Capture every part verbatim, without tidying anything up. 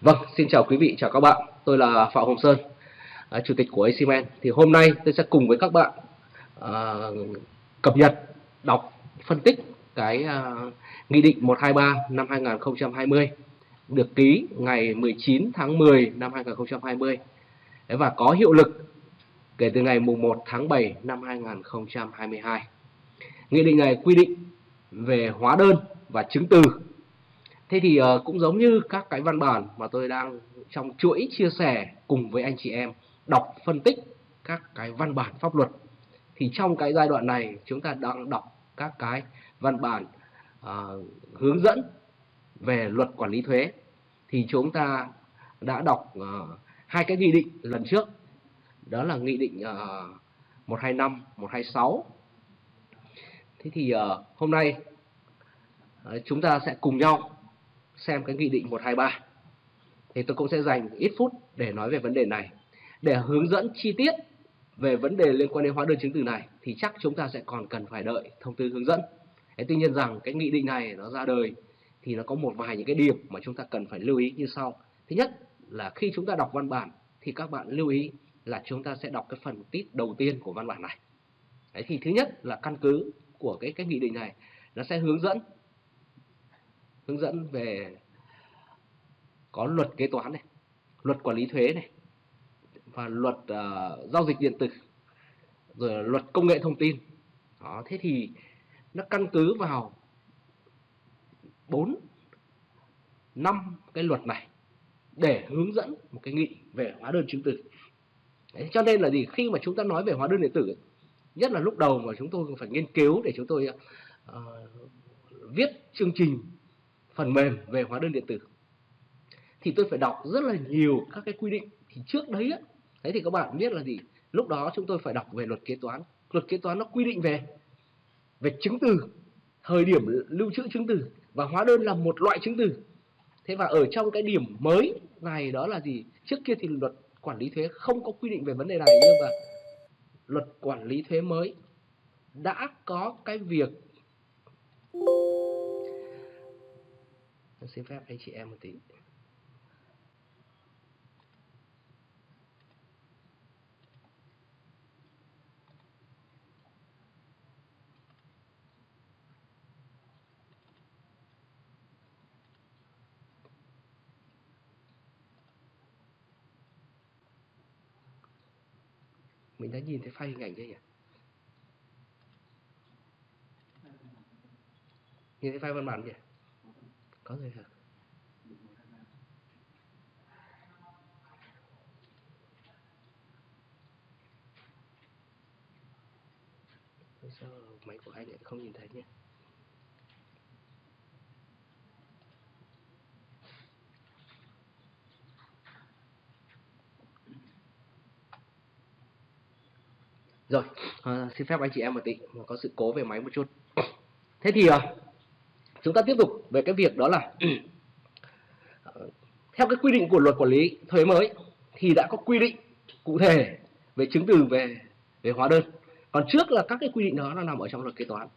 Vâng, xin chào quý vị, chào các bạn. Tôi là Phạm Hồng Sơn, Chủ tịch của a xê man. Thì hôm nay tôi sẽ cùng với các bạn uh, cập nhật, đọc, phân tích cái uh, Nghị định một hai ba năm hai nghìn không trăm hai mươi được ký ngày mười chín tháng mười năm hai nghìn không trăm hai mươi và có hiệu lực kể từ ngày mùng một tháng bảy năm hai nghìn không trăm hai mươi hai. Nghị định này quy định về hóa đơn và chứng từ. Thế thì uh, cũng giống như các cái văn bản mà tôi đang trong chuỗi chia sẻ cùng với anh chị em đọc phân tích các cái văn bản pháp luật, thì trong cái giai đoạn này chúng ta đang đọc các cái văn bản uh, hướng dẫn về luật quản lý thuế. Thì chúng ta đã đọc uh, hai cái nghị định lần trước, đó là nghị định uh, một hai năm, một hai sáu. Thế thì uh, hôm nay uh, chúng ta sẽ cùng nhau xem cái nghị định một hai ba. Thì tôi cũng sẽ dành ít phút để nói về vấn đề này. Để hướng dẫn chi tiết về vấn đề liên quan đến hóa đơn chứng từ này thì chắc chúng ta sẽ còn cần phải đợi thông tư hướng dẫn. Thế tuy nhiên rằng cái nghị định này nó ra đời thì nó có một vài những cái điểm mà chúng ta cần phải lưu ý như sau. Thứ nhất là khi chúng ta đọc văn bản thì các bạn lưu ý là chúng ta sẽ đọc cái phần tít đầu tiên của văn bản này. Đấy, thì thứ nhất là căn cứ của cái, cái nghị định này nó sẽ hướng dẫn hướng dẫn về có luật kế toán này, luật quản lý thuế này, và luật uh, giao dịch điện tử, rồi luật công nghệ thông tin. Đó, thế thì nó căn cứ vào bốn năm cái luật này để hướng dẫn một cái nghị về hóa đơn chứng từ. Đấy, cho nên là gì, khi mà chúng ta nói về hóa đơn điện tử, nhất là lúc đầu mà chúng tôi phải nghiên cứu để chúng tôi uh, viết chương trình phần mềm về hóa đơn điện tử, thì tôi phải đọc rất là nhiều các cái quy định. Thì trước đấy ấy, đấy thì các bạn biết là gì, lúc đó chúng tôi phải đọc về luật kế toán. Luật kế toán nó quy định về về chứng từ, thời điểm lưu trữ chứng từ, và hóa đơn là một loại chứng từ. Thế và ở trong cái điểm mới này đó là gì, trước kia thì luật quản lý thuế không có quy định về vấn đề này, nhưng mà luật quản lý thuế mới đã có cái việc, xin phép anh chị em một tí. Mình đã nhìn thấy file hình ảnh chưa nhỉ? Nhìn thấy file văn bản chưa? Có rồi hả? Sao máy của anh lại không nhìn thấy nhỉ? Rồi, à, xin phép anh chị em một tí, có sự cố về máy một chút. Thế thì à, chúng ta tiếp tục về cái việc đó là theo cái quy định của luật quản lý thuế mới thì đã có quy định cụ thể về chứng từ, về về hóa đơn. Còn trước là các cái quy định đó nó nằm ở trong luật kế toán.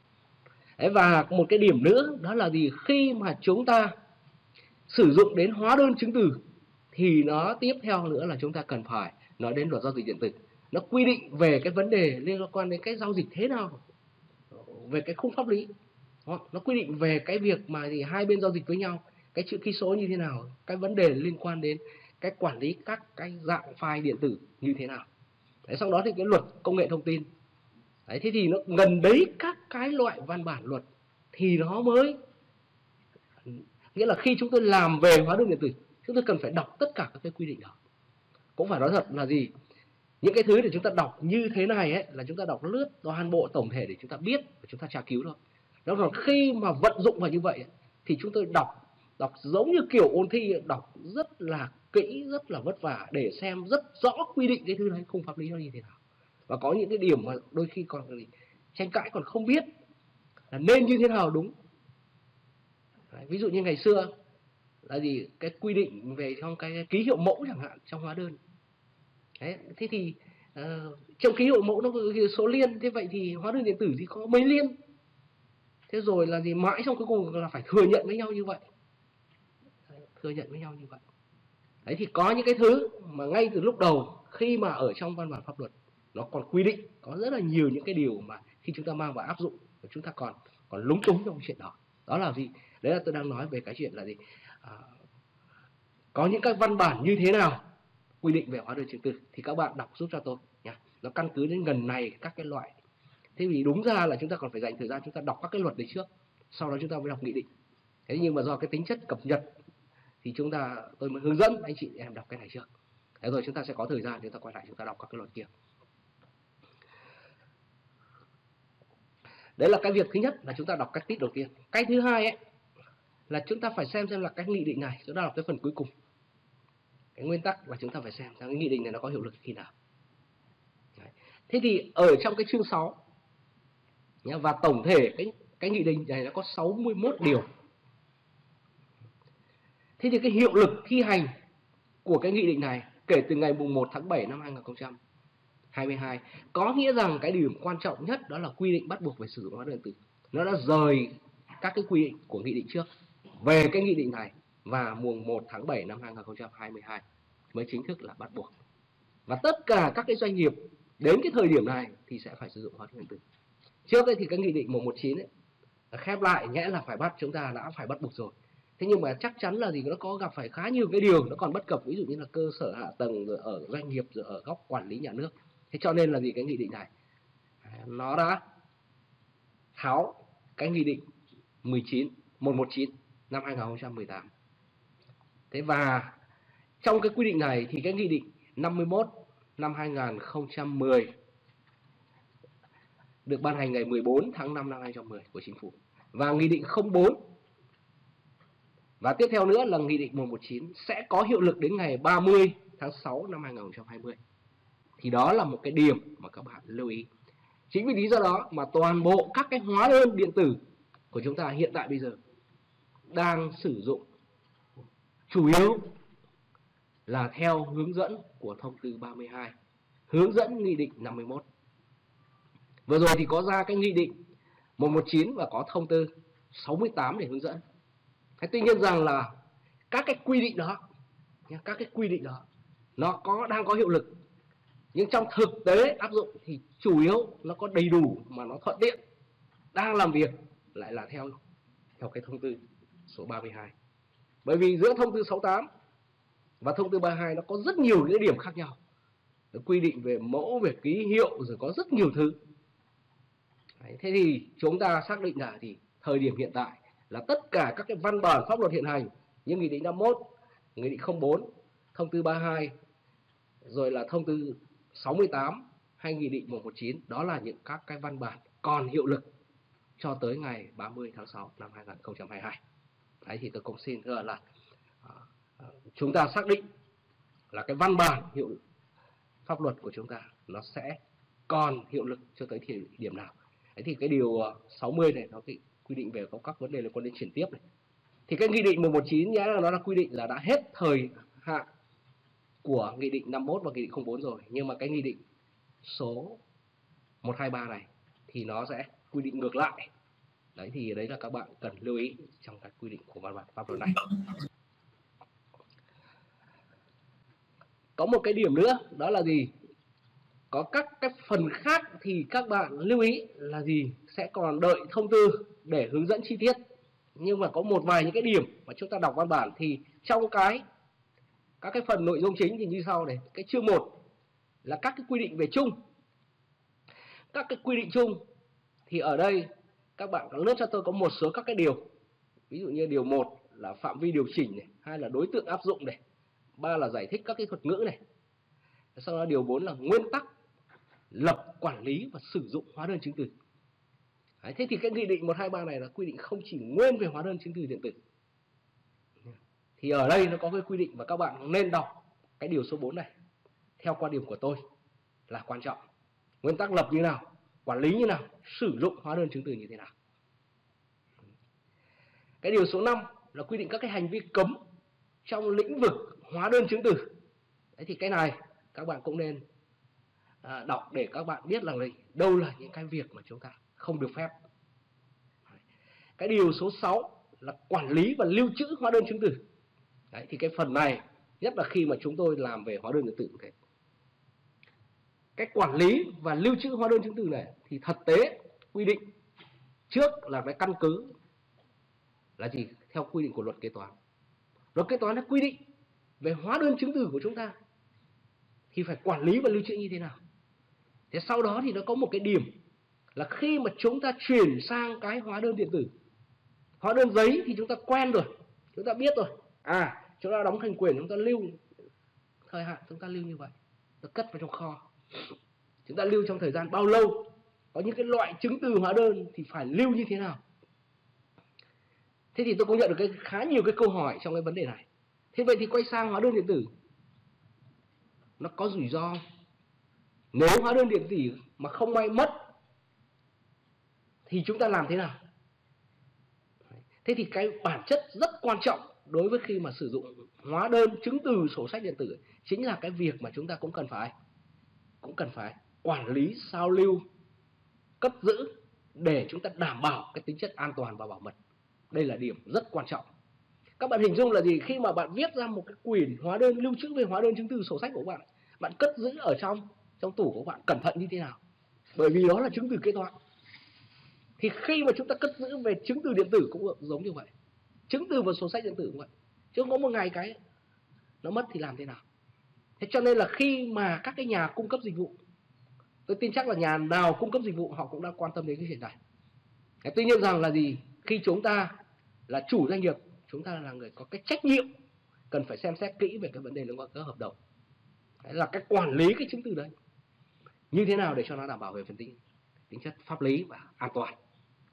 Đấy, và một cái điểm nữa đó là gì, khi mà chúng ta sử dụng đến hóa đơn chứng từ thì nó tiếp theo nữa là chúng ta cần phải nói đến luật giao dịch điện tử. Nó quy định về cái vấn đề liên quan đến cái giao dịch thế nào, về cái khung pháp lý. Nó quy định về cái việc mà thì hai bên giao dịch với nhau, cái chữ ký số như thế nào, cái vấn đề liên quan đến cái quản lý các cái dạng file điện tử như thế nào. Đấy, sau đó thì cái luật công nghệ thông tin. Đấy, thế thì nó gần đấy các cái loại văn bản luật thì nó mới, nghĩa là khi chúng tôi làm về hóa đơn điện tử, chúng tôi cần phải đọc tất cả các cái quy định đó. Cũng phải nói thật là gì, những cái thứ để chúng ta đọc như thế này ấy, là chúng ta đọc lướt toàn bộ tổng thể để chúng ta biết và chúng ta tra cứu thôi. Đó là khi mà vận dụng vào như vậy ấy, thì chúng tôi đọc đọc giống như kiểu ôn thi, đọc rất là kỹ, rất là vất vả để xem rất rõ quy định cái thứ này, khung pháp lý nó như thế nào. Và có những cái điểm mà đôi khi còn tranh cãi, còn không biết là nên như thế nào đúng. Đấy, ví dụ như ngày xưa là gì, cái quy định về trong cái ký hiệu mẫu chẳng hạn trong hóa đơn. Đấy, thế thì uh, trong ký hiệu mẫu nó có số liên, thế vậy thì hóa đơn điện tử thì có mấy liên, thế rồi là gì, mãi trong cuối cùng là phải thừa nhận với nhau như vậy, thừa nhận với nhau như vậy. Đấy thì có những cái thứ mà ngay từ lúc đầu khi mà ở trong văn bản pháp luật nó còn quy định, có rất là nhiều những cái điều mà khi chúng ta mang vào áp dụng và chúng ta còn còn lúng túng trong cái chuyện đó. Đó là gì? Đấy là tôi đang nói về cái chuyện là gì? À, có những các văn bản như thế nào quy định về hóa đơn chứng từ thì các bạn đọc giúp cho tôi nhá. Nó căn cứ đến gần này các cái loại. Thế vì đúng ra là chúng ta còn phải dành thời gian chúng ta đọc các cái luật đấy trước, sau đó chúng ta mới đọc nghị định. Thế nhưng mà do cái tính chất cập nhật thì chúng ta tôi mới hướng dẫn anh chị em đọc cái này trước. Thế rồi chúng ta sẽ có thời gian để ta quay lại chúng ta đọc các cái luật kia. Đấy là cái việc thứ nhất là chúng ta đọc cách tít đầu tiên. Cái thứ hai ấy là chúng ta phải xem xem là cái nghị định này chúng ta đọc cái phần cuối cùng. Cái nguyên tắc là chúng ta phải xem cái nghị định này nó có hiệu lực khi nào. Đấy. Thế thì ở trong cái chương sáu nhá, và tổng thể cái cái nghị định này nó có sáu mươi mốt điều. Thế thì cái hiệu lực thi hành của cái nghị định này kể từ ngày mùng một tháng bảy năm hai nghìn không trăm hai mươi hai, có nghĩa rằng cái điểm quan trọng nhất đó là quy định bắt buộc về sử dụng hóa đơn điện tử. Nó đã rời các cái quy định của nghị định trước về cái nghị định này, và mùng một tháng bảy năm hai nghìn không trăm hai mươi hai mới chính thức là bắt buộc. Và tất cả các cái doanh nghiệp đến cái thời điểm này thì sẽ phải sử dụng hóa đơn điện tử. Trước đây thì cái nghị định một một chín ấy, khép lại nhẽ là phải bắt, chúng ta đã phải bắt buộc rồi. Thế nhưng mà chắc chắn là gì, nó có gặp phải khá nhiều cái điều nó còn bất cập, ví dụ như là cơ sở hạ tầng, rồi ở doanh nghiệp, rồi ở góc quản lý nhà nước. Thế cho nên là gì, cái nghị định này nó đã tháo cái nghị định một một chín năm hai nghìn không trăm mười tám. Thế và trong cái quy định này thì cái nghị định năm mươi mốt năm hai nghìn không trăm mười được ban hành ngày mười bốn tháng năm năm hai nghìn không trăm mười của Chính phủ, và nghị định không bốn và tiếp theo nữa là nghị định một một chín sẽ có hiệu lực đến ngày ba mươi tháng sáu năm hai nghìn không trăm hai mươi. Thì đó là một cái điểm mà các bạn lưu ý. Chính vì lý do đó mà toàn bộ các cái hóa đơn điện tử của chúng ta hiện tại bây giờ đang sử dụng chủ yếu là theo hướng dẫn của thông tư ba mươi hai, hướng dẫn nghị định năm mươi mốt. Vừa rồi thì có ra cái nghị định một một chín và có thông tư sáu mươi tám để hướng dẫn. Thế tuy nhiên rằng là các cái quy định đó, các cái quy định đó nó có đang có hiệu lực, nhưng trong thực tế áp dụng thì chủ yếu nó có đầy đủ mà nó thuận tiện đang làm việc lại là theo theo cái thông tư số ba mươi hai. Bởi vì giữa thông tư sáu mươi tám và thông tư ba mươi hai nó có rất nhiều những điểm khác nhau. Nó quy định về mẫu, về ký hiệu, rồi có rất nhiều thứ. Đấy, thế thì chúng ta xác định là thì thời điểm hiện tại là tất cả các cái văn bản pháp luật hiện hành như nghị định năm mươi mốt, nghị định không bốn, thông tư ba mươi hai, rồi là thông tư sáu mươi tám hay nghị định một một chín, đó là những các cái văn bản còn hiệu lực cho tới ngày ba mươi tháng sáu năm hai nghìn không trăm hai mươi hai. Đấy thì tôi cũng xin thưa là chúng ta xác định là cái văn bản hiệu lực pháp luật của chúng ta nó sẽ còn hiệu lực cho tới thời điểm nào. Đấy thì cái điều sáu mươi này nó quy định về các vấn đề liên quan đến chuyển tiếp này. Thì cái nghị định một một chín nhá, nó là quy định là đã hết thời hạn của nghị định năm mươi mốt và nghị định không bốn rồi, nhưng mà cái nghị định số một hai ba này thì nó sẽ quy định ngược lại. Đấy thì đấy là các bạn cần lưu ý trong các quy định của văn bản pháp luật này. Có một cái điểm nữa đó là gì? Có các cái phần khác thì các bạn lưu ý là gì? Sẽ còn đợi thông tư để hướng dẫn chi tiết. Nhưng mà có một vài những cái điểm mà chúng ta đọc văn bản thì trong cái các cái phần nội dung chính thì như sau này. Cái chương một là các cái quy định về chung. Các cái quy định chung thì ở đây các bạn lướt cho tôi có một số các cái điều. Ví dụ như điều một là phạm vi điều chỉnh này, hai là đối tượng áp dụng này, ba là giải thích các cái thuật ngữ này. Sau đó điều bốn là nguyên tắc lập, quản lý và sử dụng hóa đơn chứng từ. Đấy, thế thì cái nghị định một hai ba này là quy định không chỉ nguyên về hóa đơn chứng từ điện tử. Thì ở đây nó có cái quy định mà các bạn nên đọc cái điều số bốn này theo quan điểm của tôi là quan trọng. Nguyên tắc lập như nào, quản lý như nào, sử dụng hóa đơn chứng từ như thế nào. Cái điều số năm là quy định các cái hành vi cấm trong lĩnh vực hóa đơn chứng từ. Đấy thì cái này các bạn cũng nên à, đọc để các bạn biết là đâu là những cái việc mà chúng ta không được phép. Cái điều số sáu là quản lý và lưu trữ hóa đơn chứng từ. Đấy, thì cái phần này nhất là khi mà chúng tôi làm về hóa đơn điện tử cụ thể. Cách quản lý và lưu trữ hóa đơn chứng từ này thì thực tế quy định trước là cái căn cứ là gì? Theo quy định của luật kế toán. Luật kế toán đã quy định về hóa đơn chứng từ của chúng ta thì phải quản lý và lưu trữ như thế nào. Thế sau đó thì nó có một cái điểm là khi mà chúng ta chuyển sang cái hóa đơn điện tử, hóa đơn giấy thì chúng ta quen rồi, chúng ta biết rồi. À, chúng ta đóng thành quyển, chúng ta lưu thời hạn, chúng ta lưu như vậy, nó cất vào trong kho. Chúng ta lưu trong thời gian bao lâu? Có những cái loại chứng từ hóa đơn thì phải lưu như thế nào? Thế thì tôi cũng nhận được cái khá nhiều cái câu hỏi trong cái vấn đề này. Thế vậy thì quay sang hóa đơn điện tử, nó có rủi ro. Nếu hóa đơn điện tử mà không may mất thì chúng ta làm thế nào? Thế thì cái bản chất rất quan trọng đối với khi mà sử dụng hóa đơn chứng từ sổ sách điện tử chính là cái việc mà chúng ta cũng cần phải cũng cần phải quản lý, sao lưu, cất giữ để chúng ta đảm bảo cái tính chất an toàn và bảo mật. Đây là điểm rất quan trọng. Các bạn hình dung là gì? Khi mà bạn viết ra một cái quyển hóa đơn, lưu trữ về hóa đơn chứng từ sổ sách của bạn, bạn cất giữ ở trong trong tủ của bạn cẩn thận như thế nào? Bởi vì đó là chứng từ kế toán. Thì khi mà chúng ta cất giữ về chứng từ điện tử cũng giống như vậy, chứng từ và sổ sách điện tử cũng vậy. Chứ không có một ngày cái nó mất thì làm thế nào? Thế cho nên là khi mà các cái nhà cung cấp dịch vụ, tôi tin chắc là nhà nào cung cấp dịch vụ họ cũng đã quan tâm đến cái chuyện này. Thế tuy nhiên rằng là gì? Khi chúng ta là chủ doanh nghiệp, chúng ta là người có cái trách nhiệm, cần phải xem xét kỹ về cái vấn đề liên quan tới hợp đồng. Đấy là cái quản lý cái chứng từ đấy như thế nào để cho nó đảm bảo về phần tính tính chất pháp lý và an toàn.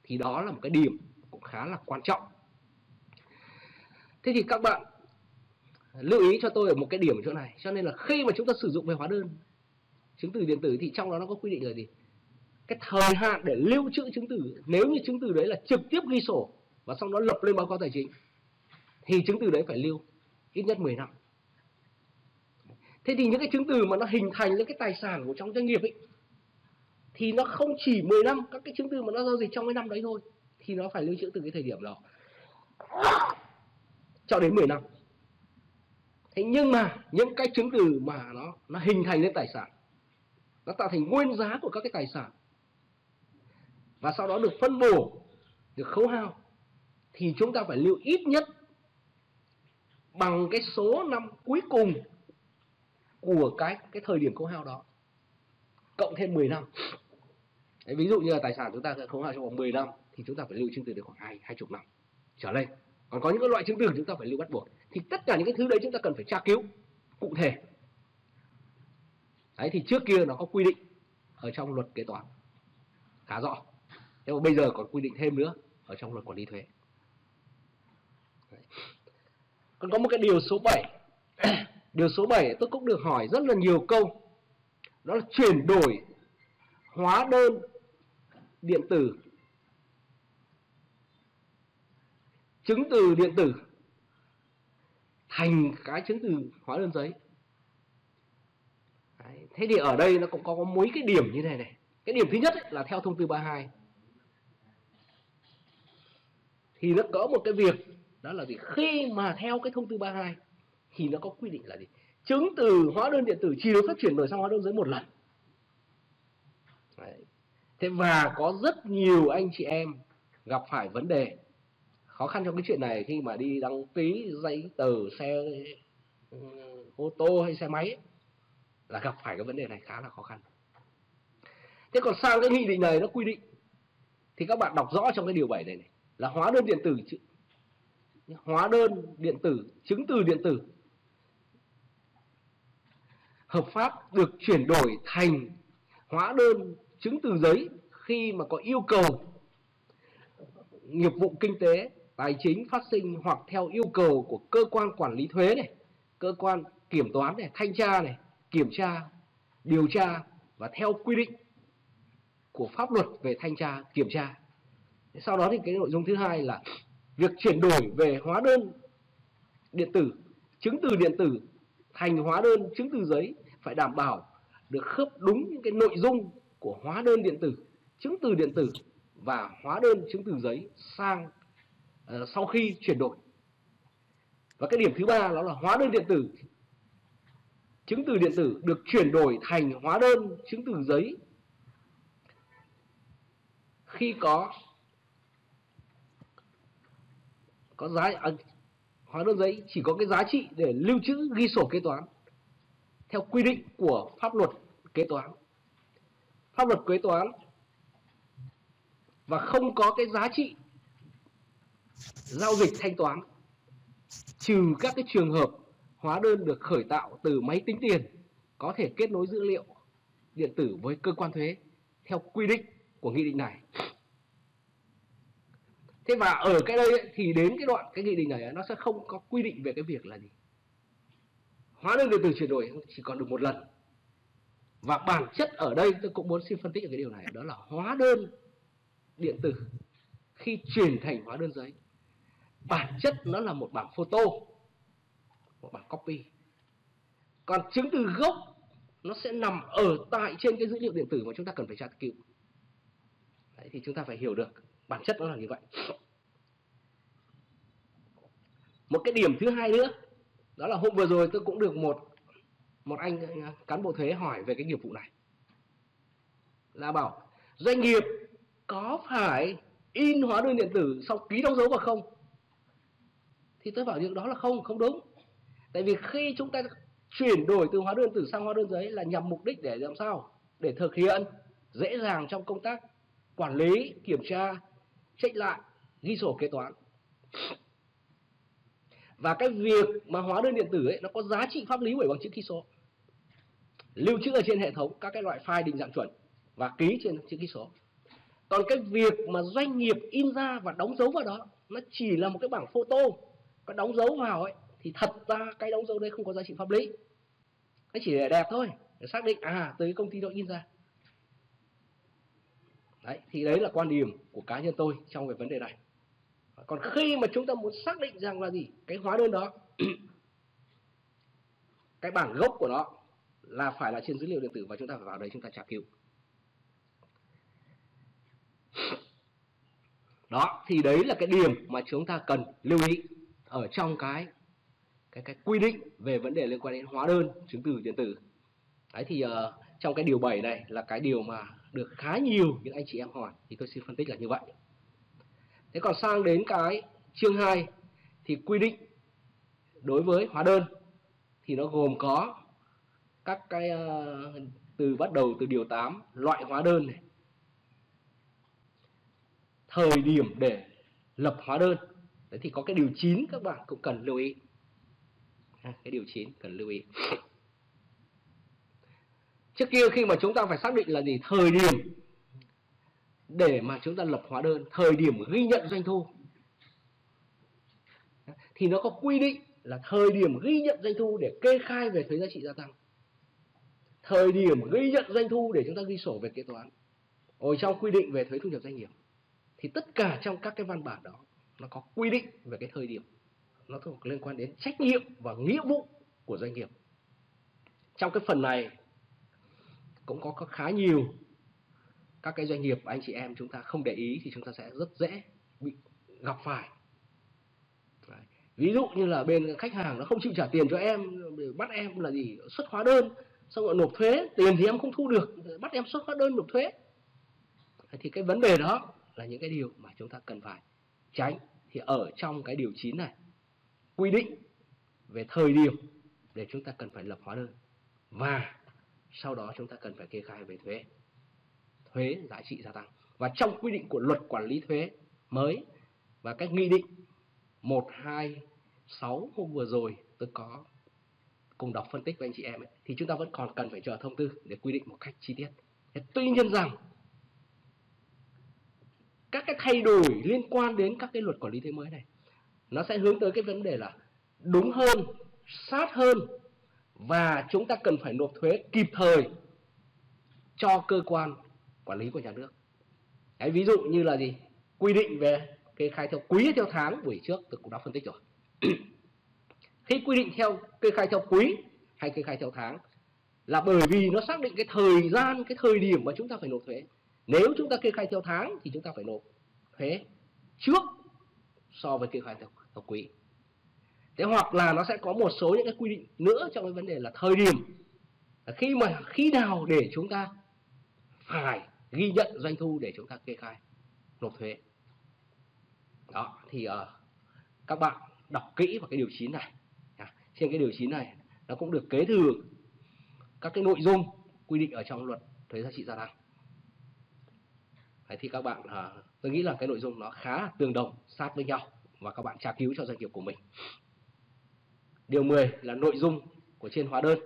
Thì đó là một cái điểm cũng khá là quan trọng. Thế thì các bạn lưu ý cho tôi ở một cái điểm ở chỗ này. Cho nên là khi mà chúng ta sử dụng về hóa đơn chứng từ điện tử thì trong đó nó có quy định là gì? Cái thời hạn để lưu trữ chứng từ. Nếu như chứng từ đấy là trực tiếp ghi sổ và sau đó lập lên báo cáo tài chính thì chứng từ đấy phải lưu ít nhất mười năm. Thế thì những cái chứng từ mà nó hình thành những cái tài sản của trong doanh nghiệp ấy thì nó không chỉ mười năm. Các cái chứng từ mà nó giao dịch trong cái năm đấy thôi thì nó phải lưu trữ từ cái thời điểm đó cho đến mười năm. Thế nhưng mà những cái chứng từ mà nó nó hình thành lên tài sản, nó tạo thành nguyên giá của các cái tài sản và sau đó được phân bổ, được khấu hao thì chúng ta phải lưu ít nhất bằng cái số năm cuối cùng của cái cái thời điểm khấu hao đó, cộng thêm mười năm. Đấy, ví dụ như là tài sản chúng ta khấu hao trong vòng mười năm thì chúng ta phải lưu chứng từ được khoảng hai hai chục năm trở lên. Còn có những cái loại chứng từ chúng ta phải lưu bắt buộc. Thì tất cả những cái thứ đấy chúng ta cần phải tra cứu cụ thể. Đấy, thì trước kia nó có quy định ở trong luật kế toán khá rõ. Nhưng mà bây giờ còn quy định thêm nữa ở trong luật quản lý thuế. Đấy. Còn có một cái điều số bảy. Điều số bảy tôi cũng được hỏi rất là nhiều câu. Đó là chuyển đổi hóa đơn điện tử, chứng từ điện tử thành cái chứng từ hóa đơn giấy. Đấy. Thế thì ở đây nó cũng có, có mấy cái điểm như này này. Cái điểm thứ nhất ấy, là theo thông tư ba mươi hai thì nó có một cái việc đó là gì? Khi mà theo cái thông tư ba mươi hai thì nó có quy định là gì? Chứng từ hóa đơn điện tử chỉ được phép chuyển đổi sang hóa đơn giấy một lần. Đấy. Thế và có rất nhiều anh chị em gặp phải vấn đề khó khăn trong cái chuyện này khi mà đi đăng ký giấy tờ xe ô tô hay xe máy, là gặp phải cái vấn đề này khá là khó khăn. Thế còn sang cái nghị định này nó quy định thì các bạn đọc rõ trong cái điều bảy này, này là hóa đơn điện tử, hóa đơn điện tử, chứng từ điện tử hợp pháp được chuyển đổi thành hóa đơn chứng từ giấy khi mà có yêu cầu nghiệp vụ kinh tế, tài chính phát sinh hoặc theo yêu cầu của cơ quan quản lý thuế này, cơ quan kiểm toán này, thanh tra này, kiểm tra, điều tra và theo quy định của pháp luật về thanh tra, kiểm tra. Sau đó thì cái nội dung thứ hai là việc chuyển đổi về hóa đơn điện tử, chứng từ điện tử thành hóa đơn chứng từ giấy phải đảm bảo được khớp đúng những cái nội dung của hóa đơn điện tử, chứng từ điện tử và hóa đơn chứng từ giấy sang uh, sau khi chuyển đổi. Và cái điểm thứ ba đó là hóa đơn điện tử chứng từ điện tử được chuyển đổi thành hóa đơn, chứng từ giấy khi có có giá à, hóa đơn giấy chỉ có cái giá trị để lưu trữ ghi sổ kế toán theo quy định của pháp luật kế toán. Pháp luật kế toán và không có cái giá trị giao dịch thanh toán, trừ các cái trường hợp hóa đơn được khởi tạo từ máy tính tiền có thể kết nối dữ liệu điện tử với cơ quan thuế theo quy định của nghị định này. Thế và ở cái đây ấy, thì đến cái đoạn cái nghị định này ấy, nó sẽ không có quy định về cái việc là gì hóa đơn điện tử chuyển đổi chỉ còn được một lần. Và bản chất ở đây tôi cũng muốn xin phân tích cái điều này, đó là hóa đơn điện tử khi chuyển thành hóa đơn giấy, bản chất nó là một bản photo, một bản copy. Còn chứng từ gốc nó sẽ nằm ở tại trên cái dữ liệu điện tử mà chúng ta cần phải tra cứu. Đấy, thì chúng ta phải hiểu được bản chất nó là như vậy. Một cái điểm thứ hai nữa, đó là hôm vừa rồi tôi cũng được một một anh cán bộ thuế hỏi về cái nghiệp vụ này, là bảo doanh nghiệp có phải in hóa đơn điện tử xong ký đóng dấu vào không? Thì tôi bảo việc đó là không, không đúng. Tại vì khi chúng ta chuyển đổi từ hóa đơn điện tử sang hóa đơn giấy là nhằm mục đích để làm sao? Để thực hiện dễ dàng trong công tác quản lý, kiểm tra, check lại, ghi sổ kế toán. Và cái việc mà hóa đơn điện tử ấy, nó có giá trị pháp lý bởi bằng chữ ký số, lưu trữ ở trên hệ thống các cái loại file định dạng chuẩn và ký trên chữ ký số. Còn cái việc mà doanh nghiệp in ra và đóng dấu vào đó, nó chỉ là một cái bảng photo, có đóng dấu vào ấy, thì thật ra cái đóng dấu đây không có giá trị pháp lý. Nó chỉ để đẹp thôi, để xác định à tới công ty đó in ra. Đấy, thì đấy là quan điểm của cá nhân tôi trong cái vấn đề này. Còn khi mà chúng ta muốn xác định rằng là gì, cái hóa đơn đó, cái bản gốc của nó là phải là trên dữ liệu điện tử, và chúng ta phải vào đấy chúng ta tra cứu. Đó, thì đấy là cái điểm mà chúng ta cần lưu ý ở trong cái cái cái quy định về vấn đề liên quan đến hóa đơn, chứng từ điện tử. Đấy thì uh, trong cái điều bảy này là cái điều mà được khá nhiều những anh chị em hỏi, thì tôi xin phân tích là như vậy. Thế còn sang đến cái chương hai thì quy định đối với hóa đơn thì nó gồm có các cái uh, từ bắt đầu từ điều tám, loại hóa đơn này, thời điểm để lập hóa đơn. Đấy thì có cái điều chín các bạn cũng cần lưu ý. À, cái điều chín cần lưu ý. Trước kia khi mà chúng ta phải xác định là gì, thời điểm để mà chúng ta lập hóa đơn, thời điểm ghi nhận doanh thu, thì nó có quy định là thời điểm ghi nhận doanh thu để kê khai về thuế giá trị gia tăng, thời điểm ghi nhận doanh thu để chúng ta ghi sổ về kế toán, ở trong quy định về thuế thu nhập doanh nghiệp. Thì tất cả trong các cái văn bản đó nó có quy định về cái thời điểm, nó thuộc liên quan đến trách nhiệm và nghĩa vụ của doanh nghiệp. Trong cái phần này cũng có khá nhiều các cái doanh nghiệp anh chị em chúng ta không để ý thì chúng ta sẽ rất dễ bị gặp phải. Đấy. Ví dụ như là bên khách hàng nó không chịu trả tiền cho em, bắt em là gì xuất hóa đơn, xong rồi nộp thuế, tiền thì em không thu được, bắt em xuất hóa đơn nộp thuế. Đấy, thì cái vấn đề đó là những cái điều mà chúng ta cần phải tránh. Thì ở trong cái điều chín này quy định về thời điểm để chúng ta cần phải lập hóa đơn, và sau đó chúng ta cần phải kê khai về thuế thuế giá trị gia tăng. Và trong quy định của luật quản lý thuế mới và các nghị định một hai sáu hôm vừa rồi tôi có cùng đọc phân tích với anh chị em ấy, thì chúng ta vẫn còn cần phải chờ thông tư để quy định một cách chi tiết. Thế tuy nhiên rằng các cái thay đổi liên quan đến các cái luật quản lý thuế mới này nó sẽ hướng tới cái vấn đề là đúng hơn, sát hơn, và chúng ta cần phải nộp thuế kịp thời cho cơ quan quản lý của nhà nước. Đấy, ví dụ như là gì, quy định về kê khai theo quý, theo tháng, buổi trước tôi cũng đã phân tích rồi. Khi quy định theo kê khai theo quý hay kê khai theo tháng là bởi vì nó xác định cái thời gian, cái thời điểm mà chúng ta phải nộp thuế. Nếu chúng ta kê khai theo tháng thì chúng ta phải nộp thuế trước so với kê khai theo, theo quý. Thế hoặc là nó sẽ có một số những cái quy định nữa trong cái vấn đề là thời điểm Khi mà khi nào để chúng ta phải ghi nhận doanh thu để chúng ta kê khai nộp thuế đó, thì uh, các bạn đọc kỹ vào cái điều chín này. À, trên cái điều chín này nó cũng được kế thừa các cái nội dung quy định ở trong luật thuế giá trị gia tăng. Đấy, thì các bạn uh, tôi nghĩ là cái nội dung nó khá là tương đồng, sát với nhau và các bạn tra cứu cho doanh nghiệp của mình. Điều mười là nội dung của trên hóa đơn.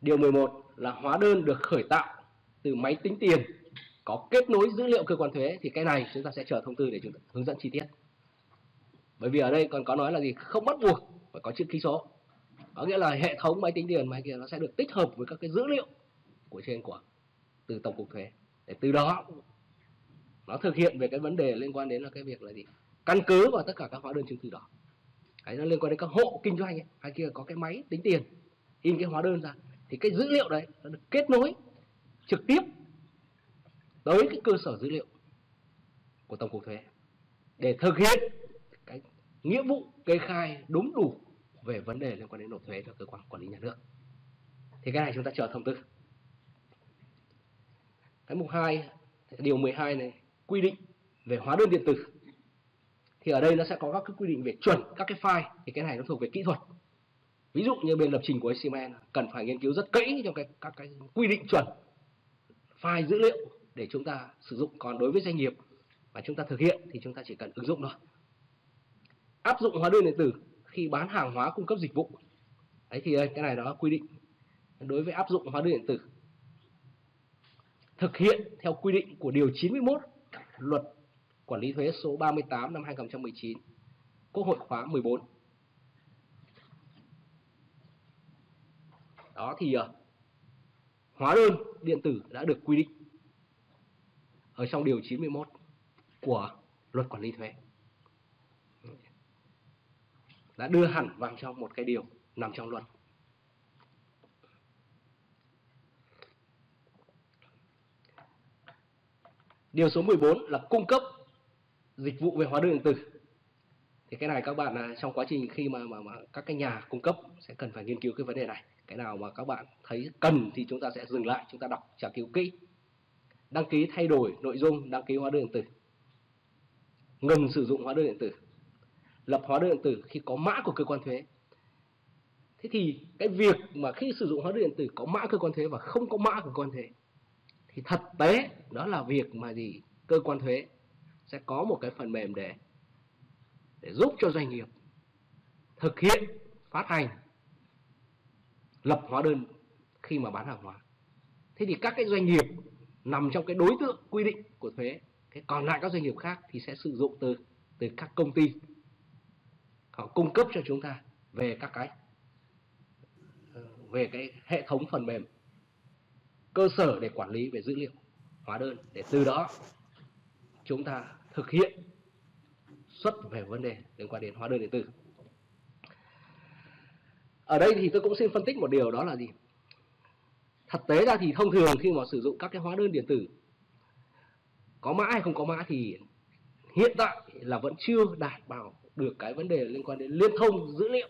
Điều mười một là hóa đơn được khởi tạo từ máy tính tiền có kết nối dữ liệu cơ quan thuế, thì cái này chúng ta sẽ chờ thông tư để chúng ta hướng dẫn chi tiết. Bởi vì ở đây còn có nói là gì, không bắt buộc phải có chữ ký số. Có nghĩa là hệ thống máy tính tiền máy kia nó sẽ được tích hợp với các cái dữ liệu của trên của từ Tổng cục thuế, để từ đó nó thực hiện về cái vấn đề liên quan đến là cái việc là gì, căn cứ vào tất cả các hóa đơn chứng từ đó. Đấy, nó liên quan đến các hộ kinh doanh ấy, hay kia có cái máy tính tiền in cái hóa đơn ra, thì cái dữ liệu đấy nó được kết nối trực tiếp tới cái cơ sở dữ liệu của Tổng cục thuế để thực hiện cái nghĩa vụ kê khai đúng đủ về vấn đề liên quan đến nộp thuế cho cơ quan quản lý nhà nước. Thì cái này chúng ta chờ thông tư. Cái mục hai, điều mười hai này, quy định về hóa đơn điện tử. Thì ở đây nó sẽ có các cái quy định về chuẩn các cái file, thì cái này nó thuộc về kỹ thuật. Ví dụ như bên lập trình của a xê man cần phải nghiên cứu rất kỹ trong cái, các cái quy định chuẩn file dữ liệu để chúng ta sử dụng. Còn đối với doanh nghiệp mà chúng ta thực hiện thì chúng ta chỉ cần ứng dụng thôi. Áp dụng hóa đơn điện tử khi bán hàng hóa cung cấp dịch vụ. Đấy, thì đây, cái này đó quy định đối với áp dụng hóa đơn điện tử. Thực hiện theo quy định của điều chín mươi mốt Luật quản lý thuế số ba mươi tám năm hai nghìn không trăm mười chín, Quốc hội khóa mười bốn. Đó, thì uh, hóa đơn điện tử đã được quy định ở trong điều chín mươi mốt của Luật quản lý thuế, đã đưa hẳn vào trong một cái điều nằm trong luật. Điều số mười bốn là cung cấp dịch vụ về hóa đơn điện tử. Thì cái này các bạn trong quá trình khi mà, mà, mà các cái nhà cung cấp sẽ cần phải nghiên cứu cái vấn đề này. Cái nào mà các bạn thấy cần thì chúng ta sẽ dừng lại, chúng ta đọc tra cứu kỹ. Đăng ký thay đổi nội dung đăng ký hóa đơn điện tử, ngừng sử dụng hóa đơn điện tử, lập hóa đơn điện tử khi có mã của cơ quan thuế. Thế thì cái việc mà khi sử dụng hóa đơn điện tử có mã cơ quan thuế và không có mã của cơ quan thuế, thì thực tế đó là việc mà gì, cơ quan thuế sẽ có một cái phần mềm để để giúp cho doanh nghiệp thực hiện phát hành lập hóa đơn khi mà bán hàng hóa. Thế thì các cái doanh nghiệp nằm trong cái đối tượng quy định của thuế, cái còn lại các doanh nghiệp khác thì sẽ sử dụng từ từ các công ty họ cung cấp cho chúng ta về các cái về cái hệ thống phần mềm cơ sở để quản lý về dữ liệu hóa đơn, để từ đó chúng ta thực hiện xuất về vấn đề liên quan đến hóa đơn điện tử. Ở đây thì tôi cũng xin phân tích một điều, đó là gì, thực tế ra thì thông thường khi mà sử dụng các cái hóa đơn điện tử có mã hay không có mã thì hiện tại là vẫn chưa đảm bảo được cái vấn đề liên quan đến liên thông dữ liệu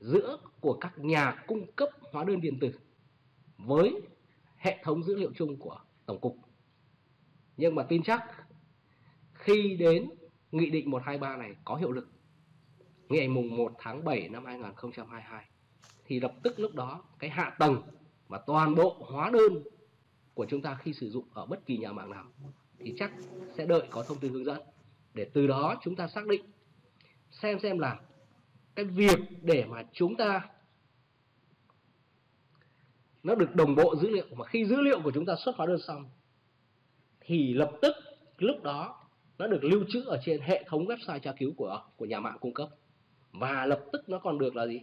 giữa của các nhà cung cấp hóa đơn điện tử với hệ thống dữ liệu chung của Tổng cục. Nhưng mà tin chắc khi đến Nghị định một hai ba này có hiệu lực ngày mùng một tháng bảy năm hai nghìn không trăm hai mươi hai, thì lập tức lúc đó cái hạ tầng và toàn bộ hóa đơn của chúng ta khi sử dụng ở bất kỳ nhà mạng nào thì chắc sẽ đợi có thông tư hướng dẫn, để từ đó chúng ta xác định xem xem là cái việc để mà chúng ta nó được đồng bộ dữ liệu, mà khi dữ liệu của chúng ta xuất hóa đơn xong thì lập tức lúc đó nó được lưu trữ ở trên hệ thống website tra cứu của của nhà mạng cung cấp, và lập tức nó còn được là gì,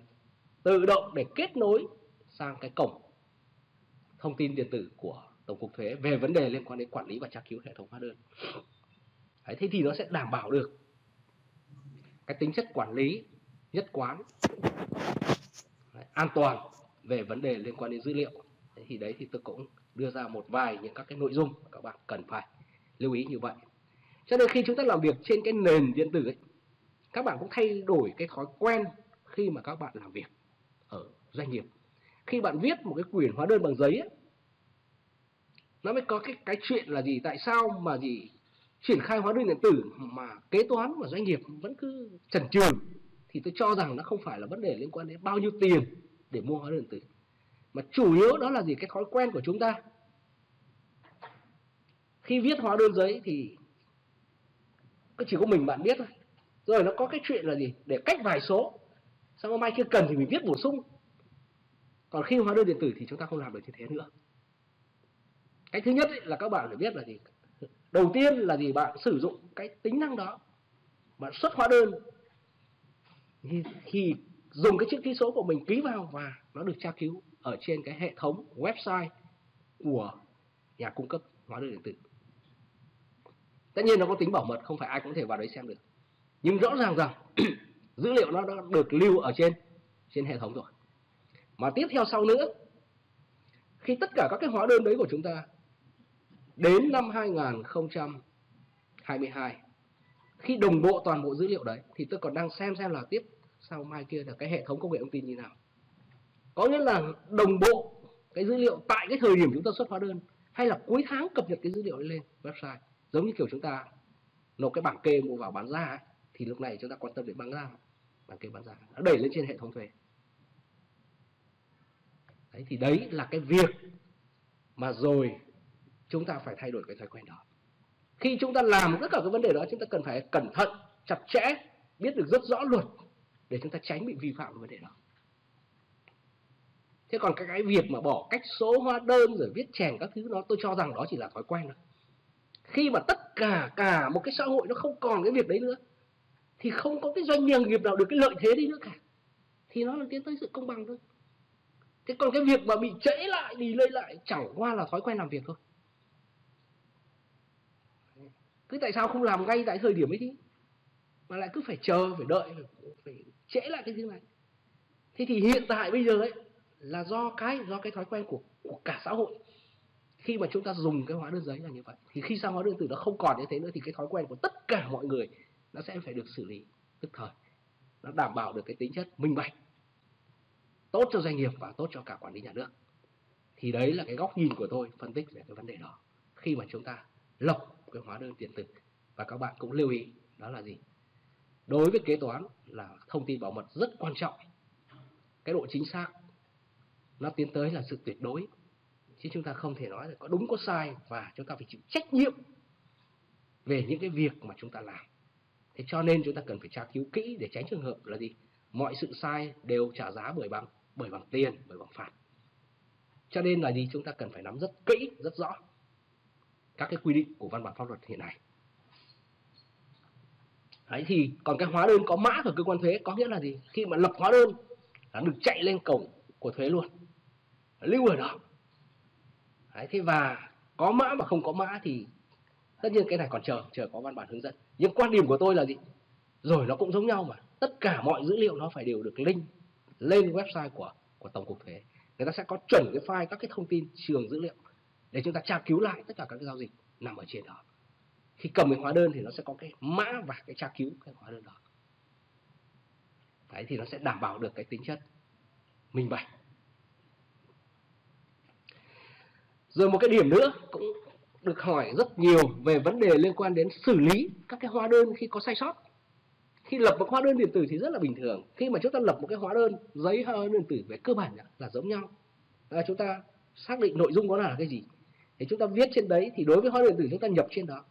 tự động để kết nối sang cái cổng thông tin điện tử của Tổng cục thuế về vấn đề liên quan đến quản lý và tra cứu hệ thống hóa đơn. Đấy, thế thì nó sẽ đảm bảo được cái tính chất quản lý nhất quán, đấy, an toàn về vấn đề liên quan đến dữ liệu. Đấy, thì đấy thì tôi cũng đưa ra một vài những các cái nội dung các bạn cần phải lưu ý như vậy. Cho nên khi chúng ta làm việc trên cái nền điện tử ấy, các bạn cũng thay đổi cái thói quen khi mà các bạn làm việc ở doanh nghiệp. Khi bạn viết một cái quyển hóa đơn bằng giấy ấy, nó mới có cái, cái chuyện là gì, tại sao mà gì triển khai hóa đơn điện tử mà kế toán và doanh nghiệp vẫn cứ chần chừ, thì tôi cho rằng nó không phải là vấn đề liên quan đến bao nhiêu tiền để mua hóa đơn điện tử, mà chủ yếu đó là gì, cái thói quen của chúng ta. Khi viết hóa đơn giấy thì cứ chỉ có mình bạn biết thôi, rồi nó có cái chuyện là gì, để cách vài số, xong hôm nay chưa cần thì mình viết bổ sung. Còn khi hóa đơn điện tử thì chúng ta không làm được như thế nữa. Cái thứ nhất ấy, là các bạn phải biết là gì, đầu tiên là gì, bạn sử dụng cái tính năng đó, bạn xuất hóa đơn thì, thì dùng cái chữ ký số của mình ký vào và nó được tra cứu ở trên cái hệ thống website của nhà cung cấp hóa đơn điện tử. Tất nhiên nó có tính bảo mật, không phải ai cũng có thể vào đấy xem được, nhưng rõ ràng rằng dữ liệu nó đã được lưu ở trên trên hệ thống rồi. Mà tiếp theo sau nữa, khi tất cả các cái hóa đơn đấy của chúng ta đến năm hai nghìn không trăm hai mươi hai, khi đồng bộ toàn bộ dữ liệu đấy, thì tôi còn đang xem xem là tiếp sau mai kia là cái hệ thống công nghệ thông tin như nào. Có nghĩa là đồng bộ cái dữ liệu tại cái thời điểm chúng ta xuất hóa đơn, hay là cuối tháng cập nhật cái dữ liệu lên website, giống như kiểu chúng ta nộp cái bảng kê mua vào bán ra ấy, thì lúc này chúng ta quan tâm đến bán ra, bảng kê bán ra nó đẩy lên trên hệ thống thuế. Đấy, thì đấy là cái việc mà rồi chúng ta phải thay đổi cái thói quen đó. Khi chúng ta làm tất cả cái vấn đề đó, chúng ta cần phải cẩn thận, chặt chẽ, biết được rất rõ luật để chúng ta tránh bị vi phạm vấn đề đó. Thế còn cái việc mà bỏ cách số hóa đơn rồi viết chèn các thứ đó, tôi cho rằng đó chỉ là thói quen thôi. Khi mà tất cả cả một cái xã hội nó không còn cái việc đấy nữa, thì không có cái doanh nghiệp nào được cái lợi thế đi nữa cả, thì nó là tiến tới sự công bằng thôi. Thế còn cái việc mà bị trễ lại, đi lây lại chẳng qua là thói quen làm việc thôi. Cứ tại sao không làm ngay tại thời điểm ấy chứ, mà lại cứ phải chờ, phải đợi, phải trễ lại cái thứ này. Thế thì hiện tại bây giờ ấy là do cái do cái thói quen của, của cả xã hội. Khi mà chúng ta dùng cái hóa đơn giấy là như vậy, thì khi sang hóa đơn điện tử nó không còn như thế nữa, thì cái thói quen của tất cả mọi người nó sẽ phải được xử lý tức thời, nó đảm bảo được cái tính chất minh bạch, tốt cho doanh nghiệp và tốt cho cả quản lý nhà nước. Thì đấy là cái góc nhìn của tôi phân tích về cái vấn đề đó khi mà chúng ta lập cái hóa đơn điện tử. Và các bạn cũng lưu ý đó là gì, đối với kế toán là thông tin bảo mật rất quan trọng, cái độ chính xác nó tiến tới là sự tuyệt đối, chứ chúng ta không thể nói là có đúng có sai, và chúng ta phải chịu trách nhiệm về những cái việc mà chúng ta làm. Thế cho nên chúng ta cần phải tra cứu kỹ để tránh trường hợp là gì, mọi sự sai đều trả giá bởi bằng bởi bằng tiền, bởi bằng phạt. Cho nên là gì, chúng ta cần phải nắm rất kỹ, rất rõ các cái quy định của văn bản pháp luật hiện nay. Đấy, thì còn cái hóa đơn có mã của cơ quan thuế, có nghĩa là gì, khi mà lập hóa đơn là được chạy lên cổng của thuế luôn, lưu ở đó. Đấy, thế và có mã mà không có mã thì tất nhiên cái này còn chờ chờ có văn bản hướng dẫn. Nhưng quan điểm của tôi là gì, rồi nó cũng giống nhau mà, tất cả mọi dữ liệu nó phải đều được link lên website của của Tổng cục Thuế. Người ta sẽ có chuẩn cái file các cái thông tin trường dữ liệu để chúng ta tra cứu lại tất cả các cái giao dịch nằm ở trên đó. Khi cầm cái hóa đơn thì nó sẽ có cái mã và cái tra cứu cái hóa đơn đó. Đấy, thì nó sẽ đảm bảo được cái tính chất minh bạch. Rồi một cái điểm nữa cũng được hỏi rất nhiều về vấn đề liên quan đến xử lý các cái hóa đơn khi có sai sót. Khi lập một hóa đơn điện tử thì rất là bình thường. Khi mà chúng ta lập một cái hóa đơn giấy, hóa đơn điện tử về cơ bản là giống nhau. Là chúng ta xác định nội dung đó là cái gì, thì chúng ta viết trên đấy, thì đối với hóa đơn điện tử chúng ta nhập trên đó.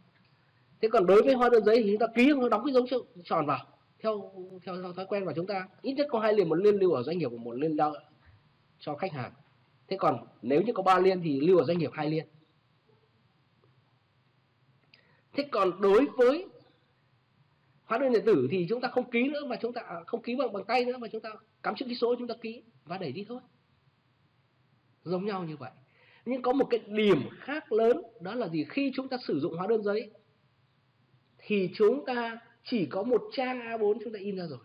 Thế còn đối với hóa đơn giấy thì chúng ta ký nó đóng cái dấu tròn vào theo theo thói quen của chúng ta. Ít nhất có hai liền, một liên lưu ở doanh nghiệp và một liên lưu cho khách hàng. Thế còn nếu như có ba liên thì lưu ở doanh nghiệp hai liên. Thế còn đối với hóa đơn điện tử thì chúng ta không ký nữa, mà chúng ta không ký bằng bằng tay nữa, mà chúng ta cắm chữ ký số, chúng ta ký và đẩy đi thôi. Giống nhau như vậy. Nhưng có một cái điểm khác lớn, đó là gì, khi chúng ta sử dụng hóa đơn giấy thì chúng ta chỉ có một trang a bốn chúng ta in ra rồi,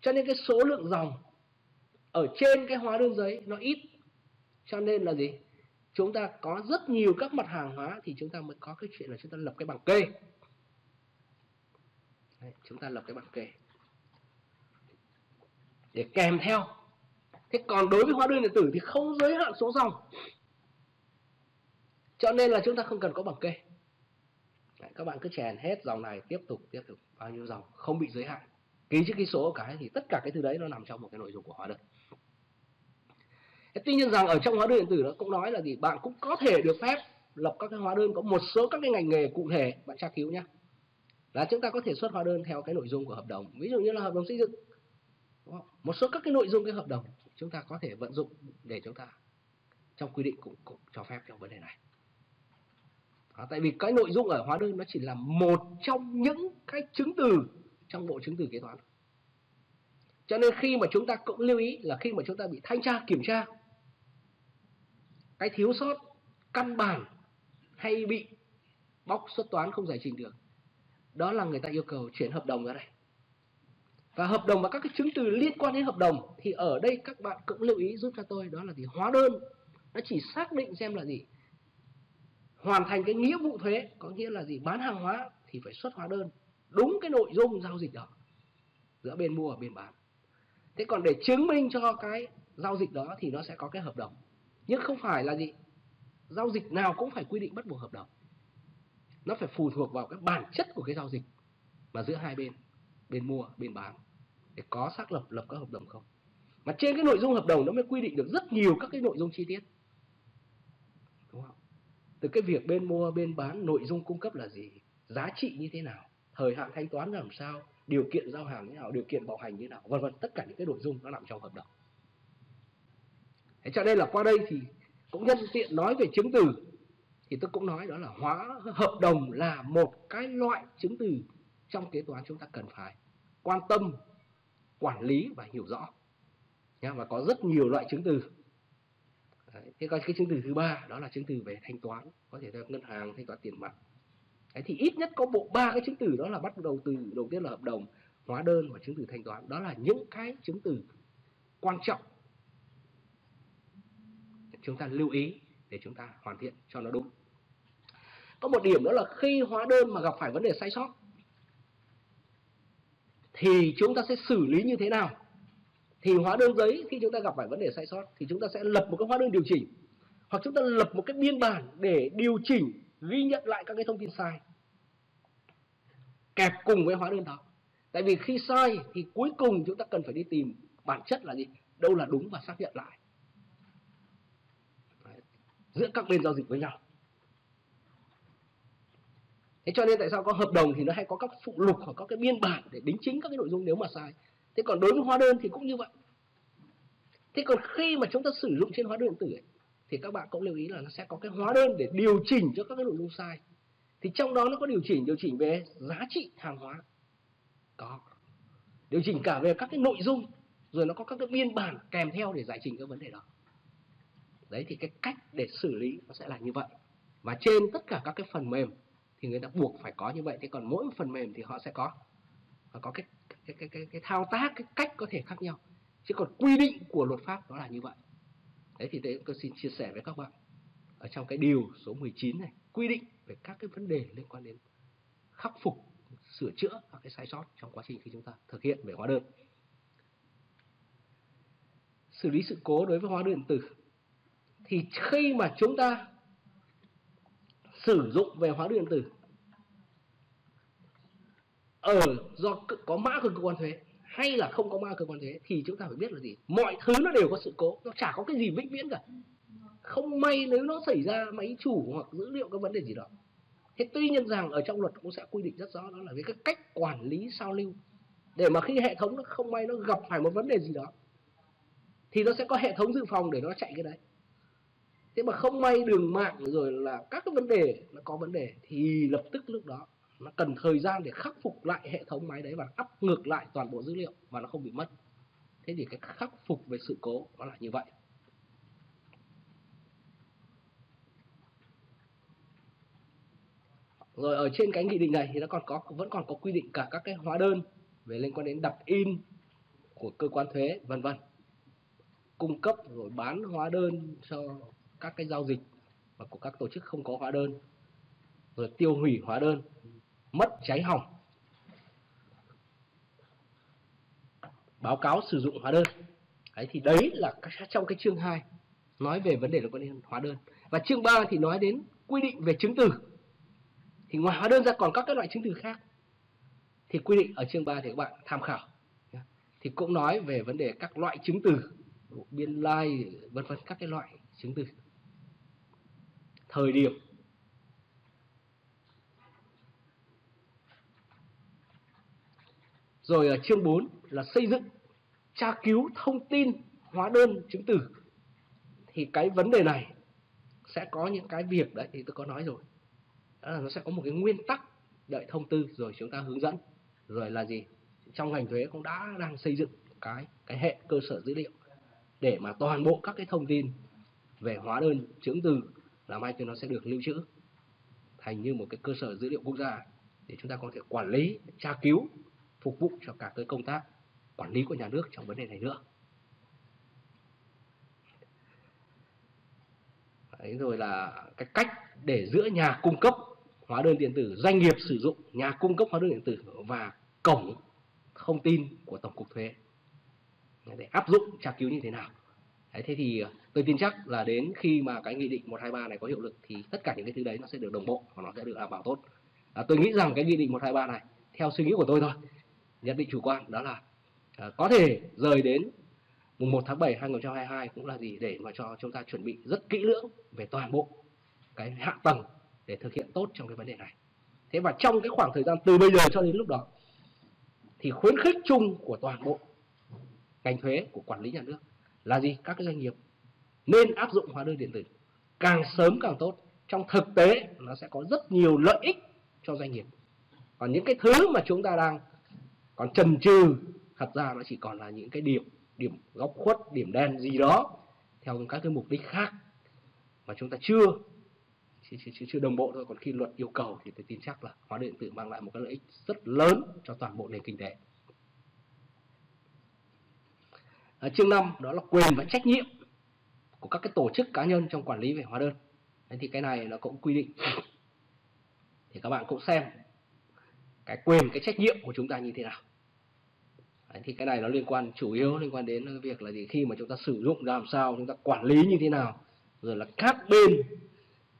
cho nên cái số lượng dòng ở trên cái hóa đơn giấy nó ít. Cho nên là gì, chúng ta có rất nhiều các mặt hàng hóa thì chúng ta mới có cái chuyện là chúng ta lập cái bảng kê. Đấy, chúng ta lập cái bảng kê. để kèm theo. Thế còn đối với hóa đơn điện tử thì không giới hạn số dòng, cho nên là chúng ta không cần có bảng kê. Đấy, các bạn cứ chèn hết dòng này, tiếp tục tiếp tục bao nhiêu dòng, không bị giới hạn. Ký chữ ký số cái thì tất cả cái thứ đấy nó nằm trong một cái nội dung của hóa đơn. Thế tuy nhiên rằng ở trong hóa đơn điện tử nó cũng nói là gì, bạn cũng có thể được phép lập các cái hóa đơn có một số các cái ngành nghề cụ thể. Bạn tra cứu nhé, là chúng ta có thể xuất hóa đơn theo cái nội dung của hợp đồng, ví dụ như là hợp đồng xây dựng, một số các cái nội dung cái hợp đồng chúng ta có thể vận dụng để chúng ta trong quy định cũng, cũng cho phép trong vấn đề này. À, tại vì cái nội dung ở hóa đơn nó chỉ là một trong những cái chứng từ trong bộ chứng từ kế toán, cho nên khi mà chúng ta cũng lưu ý là khi mà chúng ta bị thanh tra kiểm tra, cái thiếu sót căn bản hay bị bóc xuất toán không giải trình được, đó là người ta yêu cầu chuyển hợp đồng ra đây. Và hợp đồng và các cái chứng từ liên quan đến hợp đồng thì ở đây các bạn cũng lưu ý giúp cho tôi, đó là gì, hóa đơn nó chỉ xác định xem là gì hoàn thành cái nghĩa vụ thuế, có nghĩa là gì bán hàng hóa thì phải xuất hóa đơn đúng cái nội dung giao dịch đó giữa bên mua và bên bán. Thế còn để chứng minh cho cái giao dịch đó thì nó sẽ có cái hợp đồng, nhưng không phải là gì giao dịch nào cũng phải quy định bắt buộc hợp đồng. Nó phải phụ thuộc vào cái bản chất của cái giao dịch mà giữa hai bên, bên mua, bên bán, để có xác lập lập các hợp đồng không. Mà trên cái nội dung hợp đồng nó mới quy định được rất nhiều các cái nội dung chi tiết, đúng không? Từ cái việc bên mua, bên bán, nội dung cung cấp là gì, giá trị như thế nào, thời hạn thanh toán làm sao, điều kiện giao hàng như nào, điều kiện bảo hành như nào, vân vân, tất cả những cái nội dung nó nằm trong hợp đồng. Thế cho nên là qua đây thì cũng nhân tiện nói về chứng từ, thì tôi cũng nói đó là hóa hợp đồng là một cái loại chứng từ trong kế toán chúng ta cần phải quan tâm, quản lý và hiểu rõ. Và có rất nhiều loại chứng từ. Đấy, thế còn cái chứng từ thứ ba đó là chứng từ về thanh toán, có thể theo ngân hàng, thanh toán tiền mặt. Đấy, thì ít nhất có bộ ba cái chứng từ, đó là bắt đầu từ đầu tiên là hợp đồng, hóa đơn và chứng từ thanh toán. Đó là những cái chứng từ quan trọng chúng ta lưu ý để chúng ta hoàn thiện cho nó đúng. Có một điểm đó là khi hóa đơn mà gặp phải vấn đề sai sót thì chúng ta sẽ xử lý như thế nào? Thì hóa đơn giấy khi chúng ta gặp phải vấn đề sai sót thì chúng ta sẽ lập một cái hóa đơn điều chỉnh, hoặc chúng ta lập một cái biên bản để điều chỉnh, ghi nhận lại các cái thông tin sai kẹp cùng với hóa đơn đó. Tại vì khi sai thì cuối cùng chúng ta cần phải đi tìm bản chất là gì, đâu là đúng và xác nhận lại giữa các bên giao dịch với nhau. Thế cho nên tại sao có hợp đồng thì nó hay có các phụ lục hoặc có cái biên bản để đính chính các cái nội dung nếu mà sai. Thế còn đối với hóa đơn thì cũng như vậy. Thế còn khi mà chúng ta sử dụng trên hóa đơn điện tử ấy, thì các bạn cũng lưu ý là nó sẽ có cái hóa đơn để điều chỉnh cho các cái nội dung sai. Thì trong đó nó có điều chỉnh, điều chỉnh về giá trị hàng hóa, có điều chỉnh cả về các cái nội dung, rồi nó có các cái biên bản kèm theo để giải trình các vấn đề đó. Đấy, thì cái cách để xử lý nó sẽ là như vậy. Và trên tất cả các cái phần mềm thì người ta buộc phải có như vậy. Thế còn mỗi phần mềm thì họ sẽ có và có cái, cái, cái, cái, cái thao tác, cái cách có thể khác nhau. Chứ còn quy định của luật pháp nó là như vậy. Đấy, thì đấy, tôi xin chia sẻ với các bạn ở trong cái điều số mười chín này, quy định về các cái vấn đề liên quan đến khắc phục, sửa chữa các cái sai sót trong quá trình khi chúng ta thực hiện về hóa đơn. Xử lý sự cố đối với hóa đơn điện tử. Thì khi mà chúng ta sử dụng về hóa đơn điện tử ở do có mã của cơ quan thuế hay là không có mã cơ quan thuế thì chúng ta phải biết là gì, mọi thứ nó đều có sự cố, nó chả có cái gì vĩnh viễn cả. Không may nếu nó xảy ra máy chủ hoặc dữ liệu có vấn đề gì đó. Thế tuy nhiên rằng ở trong luật cũng sẽ quy định rất rõ, đó là về cái cách quản lý sao lưu, để mà khi hệ thống nó không may nó gặp phải một vấn đề gì đó thì nó sẽ có hệ thống dự phòng để nó chạy cái đấy. Thế mà không may đường mạng rồi là các cái vấn đề nó có vấn đề thì lập tức lúc đó nó cần thời gian để khắc phục lại hệ thống máy đấy và ắp ngược lại toàn bộ dữ liệu và nó không bị mất. Thế thì cái khắc phục về sự cố nó là như vậy. Rồi ở trên cái nghị định này thì nó còn có vẫn còn có quy định cả các cái hóa đơn về liên quan đến đặt in của cơ quan thuế vân vân, cung cấp rồi bán hóa đơn cho các cái giao dịch và của các tổ chức không có hóa đơn, rồi tiêu hủy hóa đơn, mất cháy hỏng. báo cáo sử dụng hóa đơn. Đấy, thì đấy là trong cái chương hai nói về vấn đề là quan hệ hóa đơn. Và chương ba thì nói đến quy định về chứng từ. Thì ngoài hóa đơn ra còn các cái loại chứng từ khác. Thì quy định ở chương ba thì các bạn tham khảo. Thì cũng nói về vấn đề các loại chứng từ, biên lai, vân vân, các cái loại chứng từ. Thời điểm. Rồi ở chương bốn là xây dựng, tra cứu thông tin hóa đơn chứng từ. Thì cái vấn đề này sẽ có những cái việc đấy thì tôi có nói rồi. Đó là nó sẽ có một cái nguyên tắc đợi thông tư rồi chúng ta hướng dẫn. Rồi là gì? Trong ngành thuế cũng đã đang xây dựng cái cái hệ cơ sở dữ liệu để mà toàn bộ các cái thông tin về hóa đơn chứng từ là mai cho nó sẽ được lưu trữ thành như một cái cơ sở dữ liệu quốc gia để chúng ta có thể quản lý, tra cứu, phục vụ cho cả cái công tác quản lý của nhà nước trong vấn đề này nữa. Đấy, rồi là cái cách để giữa nhà cung cấp hóa đơn điện tử, doanh nghiệp sử dụng nhà cung cấp hóa đơn điện tử và cổng thông tin của Tổng cục Thuế để áp dụng tra cứu như thế nào. Đấy, thế thì tôi tin chắc là đến khi mà cái nghị định một hai ba này có hiệu lực thì tất cả những cái thứ đấy nó sẽ được đồng bộ và nó sẽ được đảm bảo tốt. À, tôi nghĩ rằng cái nghị định một hai ba này, theo suy nghĩ của tôi thôi, nhận định chủ quan, đó là à, có thể rời đến mùng một tháng bảy năm hai nghìn không trăm hai mươi hai cũng là gì để mà cho chúng ta chuẩn bị rất kỹ lưỡng về toàn bộ cái hạ tầng để thực hiện tốt trong cái vấn đề này. Thế và trong cái khoảng thời gian từ bây giờ cho đến lúc đó thì khuyến khích chung của toàn bộ ngành thuế, của quản lý nhà nước là gì? Các cái doanh nghiệp nên áp dụng hóa đơn điện tử càng sớm càng tốt. Trong thực tế nó sẽ có rất nhiều lợi ích cho doanh nghiệp. Còn những cái thứ mà chúng ta đang còn chần chừ, thật ra nó chỉ còn là những cái điểm điểm góc khuất, điểm đen gì đó theo các cái mục đích khác mà chúng ta chưa chưa, chưa, chưa đồng bộ thôi. Còn khi luật yêu cầu thì tôi tin chắc là hóa đơn điện tử mang lại một cái lợi ích rất lớn cho toàn bộ nền kinh tế. À, chương năm đó là quyền và trách nhiệm của các cái tổ chức cá nhân trong quản lý về hóa đơn. Đấy, thì cái này nó cũng quy định, thì các bạn cũng xem cái quyền, cái trách nhiệm của chúng ta như thế nào. Đấy, thì cái này nó liên quan, chủ yếu liên quan đến cái việc là gì, khi mà chúng ta sử dụng làm sao, chúng ta quản lý như thế nào, rồi là các bên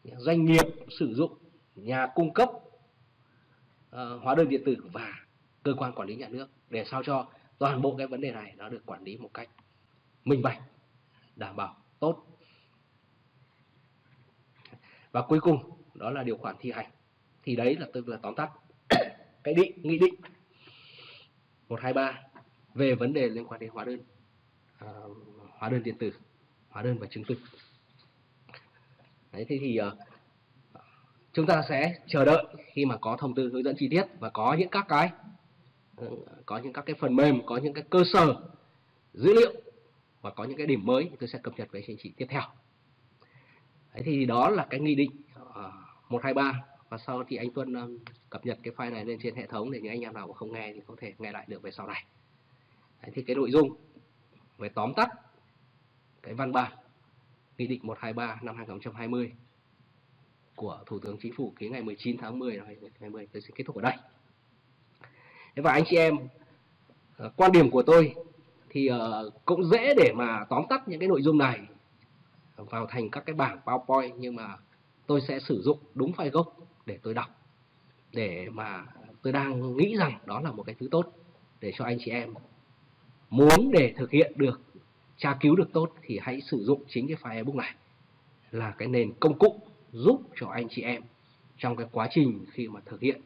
doanh nghiệp sử dụng, nhà cung cấp uh, hóa đơn điện tử và cơ quan quản lý nhà nước để sao cho toàn bộ cái vấn đề này nó được quản lý một cách minh bạch, đảm bảo tốt. Và cuối cùng đó là điều khoản thi hành. Thì đấy là tôi vừa tóm tắt cái định nghị định một hai ba về vấn đề liên quan đến hóa đơn, uh, hóa đơn điện tử, hóa đơn và chứng từ. Đấy, thế thì uh, chúng ta sẽ chờ đợi khi mà có thông tư hướng dẫn chi tiết và có những các cái uh, có những các cái phần mềm, có những cái cơ sở dữ liệu và có những cái điểm mới tôi sẽ cập nhật với anh chị tiếp theo. Đấy, thì đó là cái nghị định uh, một hai ba. Và sau thì anh Tuân um, cập nhật cái file này lên trên hệ thống để những anh em nào mà không nghe thì có thể nghe lại được về sau này. Đấy, thì cái nội dung về tóm tắt cái văn bản Nghị định một hai ba năm hai nghìn không trăm hai mươi của Thủ tướng Chính phủ ký ngày mười chín tháng mười năm hai nghìn không trăm hai mươi tôi sẽ kết thúc ở đây. Và anh chị em, quan điểm của tôi thì cũng dễ để mà tóm tắt những cái nội dung này vào thành các cái bảng PowerPoint, nhưng mà tôi sẽ sử dụng đúng file gốc để tôi đọc, để mà tôi đang nghĩ rằng đó là một cái thứ tốt để cho anh chị em muốn để thực hiện được, tra cứu được tốt thì hãy sử dụng chính cái file ebook này là cái nền công cụ giúp cho anh chị em trong cái quá trình khi mà thực hiện,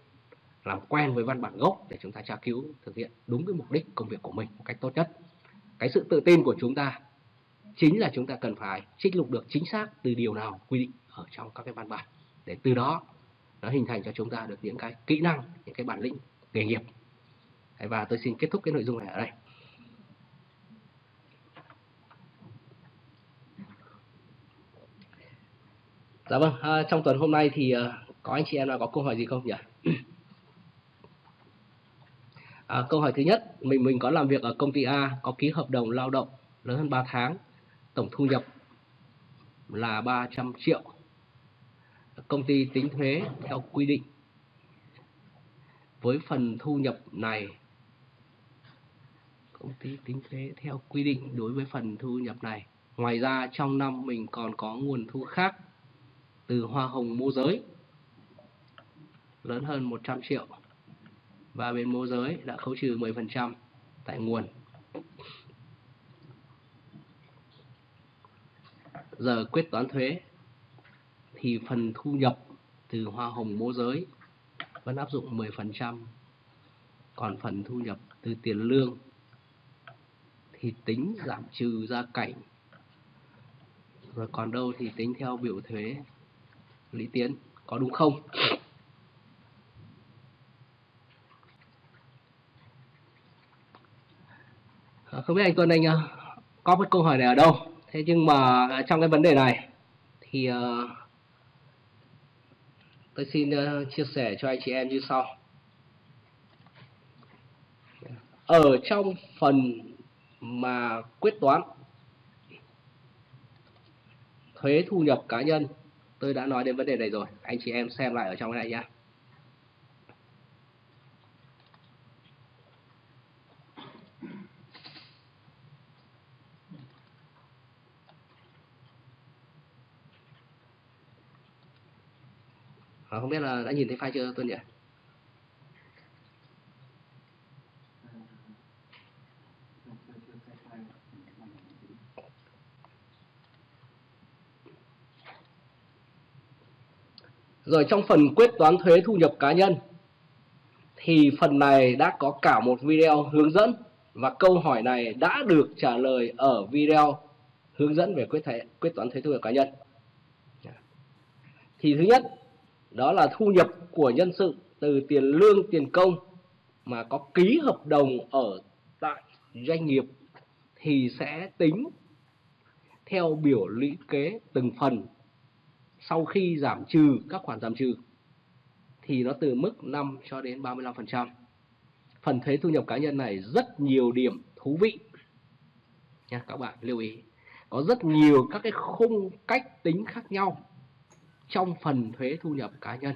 làm quen với văn bản gốc để chúng ta tra cứu, thực hiện đúng cái mục đích công việc của mình một cách tốt nhất. Cái sự tự tin của chúng ta chính là chúng ta cần phải trích lục được chính xác từ điều nào quy định ở trong các cái văn bản để từ đó nó hình thành cho chúng ta được những cái kỹ năng, những cái bản lĩnh nghề nghiệp. Và tôi xin kết thúc cái nội dung này ở đây. Dạ vâng, à, trong tuần hôm nay thì à, có anh chị em nào có câu hỏi gì không nhỉ? À, câu hỏi thứ nhất, mình mình có làm việc ở công ty A, có ký hợp đồng lao động lớn hơn ba tháng, tổng thu nhập là ba trăm triệu. Công ty tính thuế theo quy định. Với phần thu nhập này công ty tính thuế theo quy định đối với phần thu nhập này. Ngoài ra trong năm mình còn có nguồn thu khác từ hoa hồng môi giới lớn hơn một trăm triệu và bên môi giới đã khấu trừ mười phần trăm tại nguồn. Giờ quyết toán thuế thì phần thu nhập từ hoa hồng môi giới vẫn áp dụng mười phần trăm, còn phần thu nhập từ tiền lương thì tính giảm trừ gia cảnh, rồi còn đâu thì tính theo biểu thuế lũy tiến, có đúng không? Không biết anh Tuấn Anh có một câu hỏi này ở đâu, thế nhưng mà trong cái vấn đề này thì tôi xin chia sẻ cho anh chị em như sau. Ở trong phần mà quyết toán thuế thu nhập cá nhân, tôi đã nói đến vấn đề này rồi, anh chị em xem lại ở trong cái này nhé. Không biết là đã nhìn thấy file chưa Tuấn nhỉ? Rồi trong phần quyết toán thuế thu nhập cá nhân thì phần này đã có cả một video hướng dẫn, và câu hỏi này đã được trả lời ở video hướng dẫn về quyết, thuế, quyết toán thuế thu nhập cá nhân. Thì thứ nhất, đó là thu nhập của nhân sự từ tiền lương, tiền công mà có ký hợp đồng ở tại doanh nghiệp thì sẽ tính theo biểu lũy kế từng phần sau khi giảm trừ các khoản giảm trừ, thì nó từ mức năm cho đến ba mươi lăm phần trăm. Phần thuế thu nhập cá nhân này rất nhiều điểm thú vị nha, các bạn lưu ý. Có rất nhiều các cái khung cách tính khác nhau trong phần thuế thu nhập cá nhân.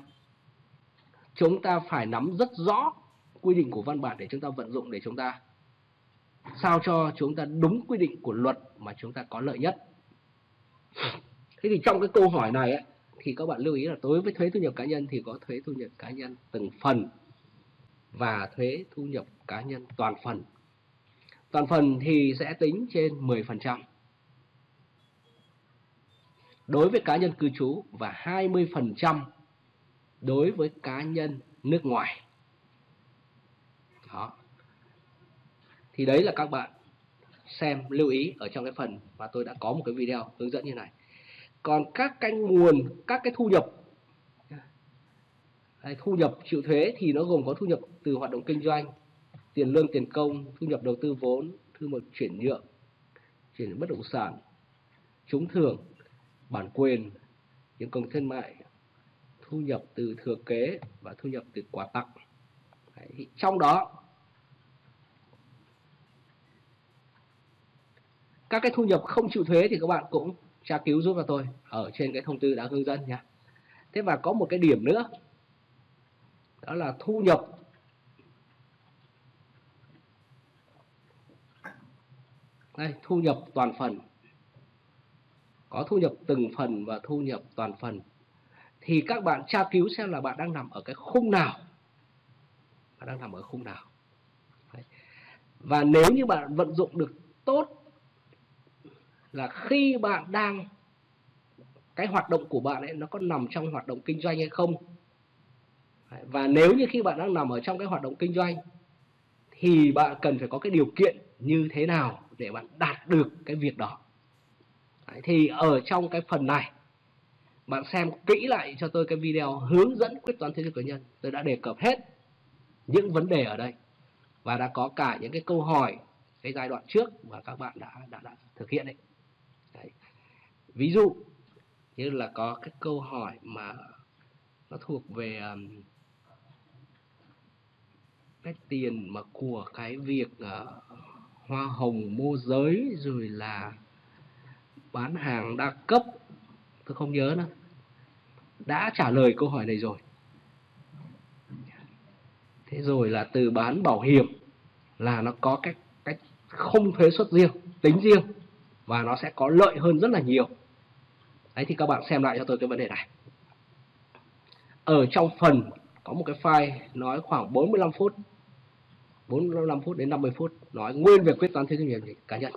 Chúng ta phải nắm rất rõ quy định của văn bản để chúng ta vận dụng, để chúng ta sao cho chúng ta đúng quy định của luật mà chúng ta có lợi nhất. Thế thì trong cái câu hỏi này ấy, thì các bạn lưu ý là đối với thuế thu nhập cá nhân thì có thuế thu nhập cá nhân từng phần và thuế thu nhập cá nhân toàn phần. Toàn phần thì sẽ tính trên mười phần trăm đối với cá nhân cư trú và hai mươi phần trăm đối với cá nhân nước ngoài. Đó. Thì đấy là các bạn xem lưu ý ở trong cái phần mà tôi đã có một cái video hướng dẫn như này. Còn các cái nguồn, các cái thu nhập, thu nhập chịu thuế thì nó gồm có thu nhập từ hoạt động kinh doanh, tiền lương, tiền công, thu nhập đầu tư vốn, thu nhập chuyển nhượng, chuyển bất động sản, trúng thưởng, bản quyền, những công thương mại, thu nhập từ thừa kế và thu nhập từ quà tặng. Đấy, trong đó các cái thu nhập không chịu thuế thì các bạn cũng tra cứu giúp cho tôi ở trên cái thông tư đã hướng dẫn nha. Thế và có một cái điểm nữa, đó là thu nhập đây, thu nhập toàn phần. Có thu nhập từng phần và thu nhập toàn phần. Thì các bạn tra cứu xem là bạn đang nằm ở cái khung nào. Bạn đang nằm ở khung nào. Đấy. Và nếu như bạn vận dụng được tốt, là khi bạn đang, cái hoạt động của bạn ấy nó có nằm trong hoạt động kinh doanh hay không. Đấy. Và nếu như khi bạn đang nằm ở trong cái hoạt động kinh doanh thì bạn cần phải có cái điều kiện như thế nào để bạn đạt được cái việc đó. Thì ở trong cái phần này bạn xem kỹ lại cho tôi cái video hướng dẫn quyết toán thuế thu nhập cá nhân, tôi đã đề cập hết những vấn đề ở đây và đã có cả những cái câu hỏi cái giai đoạn trước mà các bạn đã đã, đã thực hiện đấy. Đấy. Ví dụ như là có cái câu hỏi mà nó thuộc về um, cái tiền mà của cái việc uh, hoa hồng môi giới, rồi là bán hàng đa cấp, tôi không nhớ nữa, đã trả lời câu hỏi này rồi. Thế rồi là từ bán bảo hiểm là nó có cái, cái không thuế suất riêng, tính riêng, và nó sẽ có lợi hơn rất là nhiều. Đấy, thì các bạn xem lại cho tôi cái vấn đề này. Ở trong phần có một cái file nói khoảng bốn mươi lăm phút, bốn mươi lăm phút đến năm mươi phút, nói nguyên về quyết toán thuế doanh nghiệp cá nhân.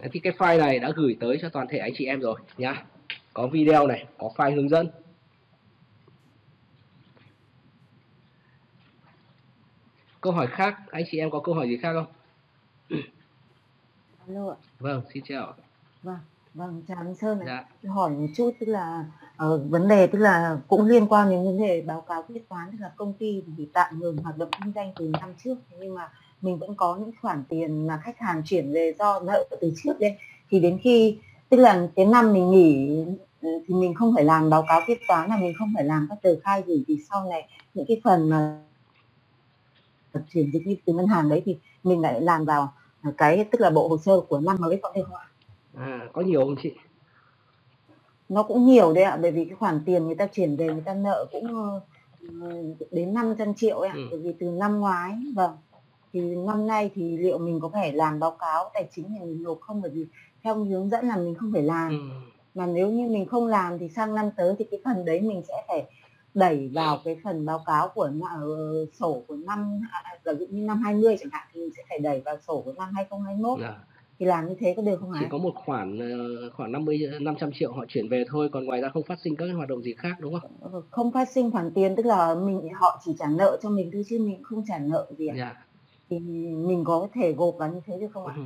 Đấy, thì cái file này đã gửi tới cho toàn thể anh chị em rồi nhá. Có video này, có file hướng dẫn. Câu hỏi khác, anh chị em có câu hỏi gì khác không? Alo. Vâng, xin chào. Vâng, vâng, chào anh Sơn. Dạ. Hỏi một chút, tức là ở vấn đề tức là cũng liên quan đến vấn đề báo cáo quyết toán, tức là công ty thì tạm ngừng hoạt động kinh doanh từ năm trước, nhưng mà mình vẫn có những khoản tiền mà khách hàng chuyển về do nợ từ trước đấy, thì đến khi tức là cái năm mình nghỉ thì mình không phải làm báo cáo quyết toán, là mình không phải làm các tờ khai gì, thì sau này những cái phần mà chuyển dịch như từ ngân hàng đấy thì mình lại làm vào cái tức là bộ hồ sơ của năm mới, có thể không ạ? À, có nhiều không chị? Nó cũng nhiều đấy ạ, bởi vì cái khoản tiền người ta chuyển về người ta nợ cũng đến năm trăm triệu ấy ạ, ừ. Bởi vì từ năm ngoái, vâng, thì năm nay thì liệu mình có phải làm báo cáo tài chính thì mình nộp không, bởi vì theo hướng dẫn là mình không phải làm, ừ. Mà nếu như mình không làm thì sang năm tới thì cái phần đấy mình sẽ phải đẩy vào cái phần báo cáo của uh, sổ của năm uh, như năm hai mươi chẳng hạn, thì mình sẽ phải đẩy vào sổ của năm hai không hai mốt. Dạ. Thì làm như thế có được không ạ? Chỉ có một khoản uh, khoảng năm mươi năm trăm triệu họ chuyển về thôi, còn ngoài ra không phát sinh các hoạt động gì khác đúng không? Không phát sinh khoản tiền, tức là mình họ chỉ trả nợ cho mình thôi chứ mình không trả nợ gì ạ? Dạ. Thì mình có thể gộp vào như thế được không ạ? Ừ.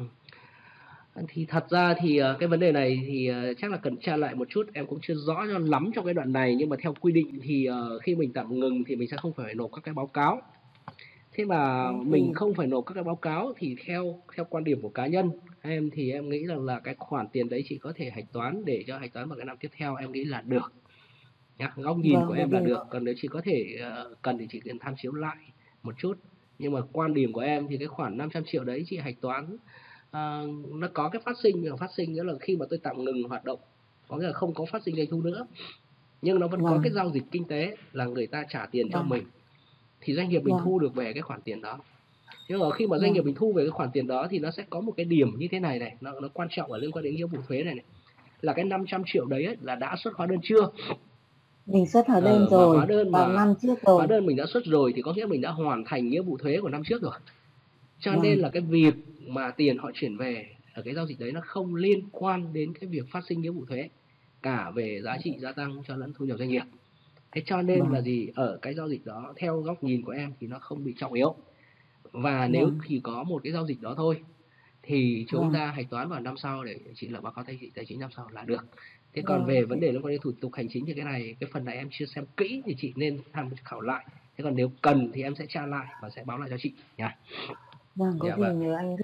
Thì thật ra thì cái vấn đề này thì chắc là cần tra lại một chút, em cũng chưa rõ cho lắm trong cái đoạn này, nhưng mà theo quy định thì khi mình tạm ngừng thì mình sẽ không phải nộp các cái báo cáo. Thế mà ừ. mình không phải nộp các cái báo cáo thì theo theo quan điểm của cá nhân em thì em nghĩ rằng là cái khoản tiền đấy chị có thể hạch toán để cho hạch toán vào cái năm tiếp theo, em nghĩ là được. Nhá, góc nhìn vâng, của em là được. Còn nếu chị có thể cần thì chị cần tham chiếu lại một chút. Nhưng mà quan điểm của em thì cái khoản năm trăm triệu đấy chị hạch toán. À, nó có cái phát sinh, phát sinh nghĩa là khi mà tôi tạm ngừng hoạt động có nghĩa là không có phát sinh doanh thu nữa, nhưng nó vẫn wow. có cái giao dịch kinh tế là người ta trả tiền wow. cho mình, thì doanh nghiệp mình wow. thu được về cái khoản tiền đó. Nhưng mà khi mà doanh wow. nghiệp mình thu về cái khoản tiền đó thì nó sẽ có một cái điểm như thế này này, nó, nó quan trọng ở liên quan đến nghĩa vụ thuế này, này là cái năm trăm triệu đấy ấy, là đã xuất hóa đơn chưa? Mình xuất hóa đơn à, rồi, hóa đơn mà, năm trước rồi, hóa đơn mình đã xuất rồi thì có nghĩa mình đã hoàn thành nghĩa vụ thuế của năm trước rồi. Cho wow. nên là cái việc mà tiền họ chuyển về ở cái giao dịch đấy nó không liên quan đến cái việc phát sinh nghĩa vụ thuế cả về giá trị gia tăng cho lẫn thu nhập doanh nghiệp. Thế cho nên vâng. là gì, ở cái giao dịch đó theo góc nhìn của em thì nó không bị trọng yếu, và nếu vâng. chỉ có một cái giao dịch đó thôi thì chúng vâng. ta hạch toán vào năm sau để chị lập báo cáo tài chính, tài chính năm sau là được. Thế còn vâng. về vấn đề liên quan đến thủ tục hành chính thì cái này, cái phần này em chưa xem kỹ thì chị nên tham khảo lại. Thế còn nếu cần thì em sẽ tra lại và sẽ báo lại cho chị nha. Vâng, có gì dạ nhờ anh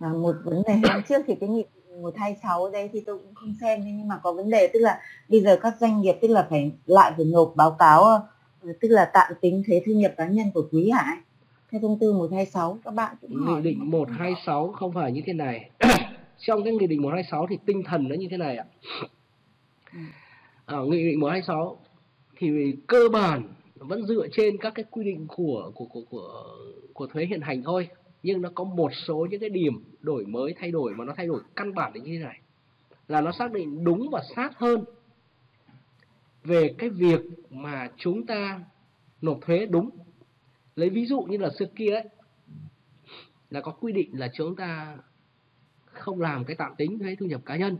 à, một vấn đề hôm trước thì cái nghị định một hai sáu đây thì tôi cũng không xem, nhưng mà có vấn đề tức là bây giờ các doanh nghiệp tức là phải lại phải nộp báo cáo, tức là tạm tính thuế thu nhập cá nhân của quý hả? Theo thông tư một hai sáu các bạn cũng hỏi. Nghị định một hai sáu không phải như thế này. Trong cái nghị định một hai sáu thì tinh thần nó như thế này ạ. À, nghị định một hai sáu thì cơ bản vẫn dựa trên các cái quy định của của của của, của thuế hiện hành thôi. Nhưng nó có một số những cái điểm đổi mới, thay đổi mà nó thay đổi căn bản đến như thế này. Là nó xác định đúng và sát hơn về cái việc mà chúng ta nộp thuế đúng. Lấy ví dụ như là xưa kia ấy, là có quy định là chúng ta không làm cái tạm tính thuế thu nhập cá nhân,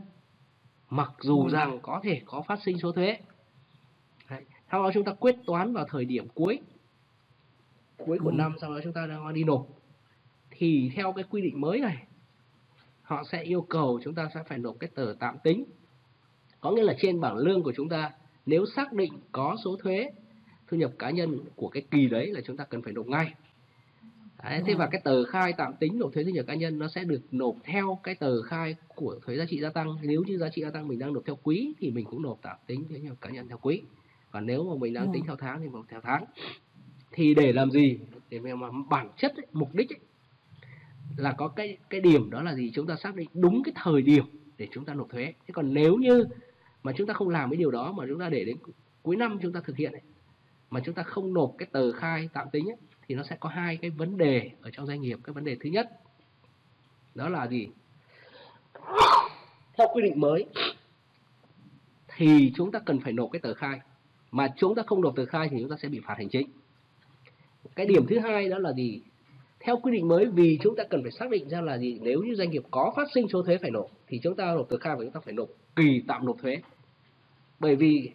mặc dù rằng có thể có phát sinh số thuế. Đấy. Sau đó chúng ta quyết toán vào thời điểm cuối, cuối của năm, sau đó chúng ta đang đi nộp. Thì theo cái quy định mới này, họ sẽ yêu cầu chúng ta sẽ phải nộp cái tờ tạm tính. Có nghĩa là trên bảng lương của chúng ta, nếu xác định có số thuế thu nhập cá nhân của cái kỳ đấy là chúng ta cần phải nộp ngay. Đấy, thế và cái tờ khai tạm tính nộp thuế thu nhập cá nhân nó sẽ được nộp theo cái tờ khai của thuế giá trị gia tăng. Nếu như giá trị gia tăng mình đang nộp theo quý thì mình cũng nộp tạm tính thuế thu nhập cá nhân theo quý. Còn nếu mà mình đang tính theo tháng thì nộp theo tháng. Thì để làm gì? Để mà bản chất, ấy, mục đích ấy, là có cái cái điểm đó là gì, chúng ta xác định đúng cái thời điểm để chúng ta nộp thuế. Thế còn nếu như mà chúng ta không làm cái điều đó mà chúng ta để đến cuối năm chúng ta thực hiện ấy, mà chúng ta không nộp cái tờ khai tạm tính ấy, thì nó sẽ có hai cái vấn đề ở trong doanh nghiệp. Cái vấn đề thứ nhất đó là gì? Theo quy định mới thì chúng ta cần phải nộp cái tờ khai, mà chúng ta không nộp tờ khai thì chúng ta sẽ bị phạt hành chính. Cái điểm thứ hai đó là gì? Theo quy định mới, vì chúng ta cần phải xác định ra là gì, nếu như doanh nghiệp có phát sinh số thuế phải nộp thì chúng ta nộp tờ khai và chúng ta phải nộp kỳ tạm nộp thuế. Bởi vì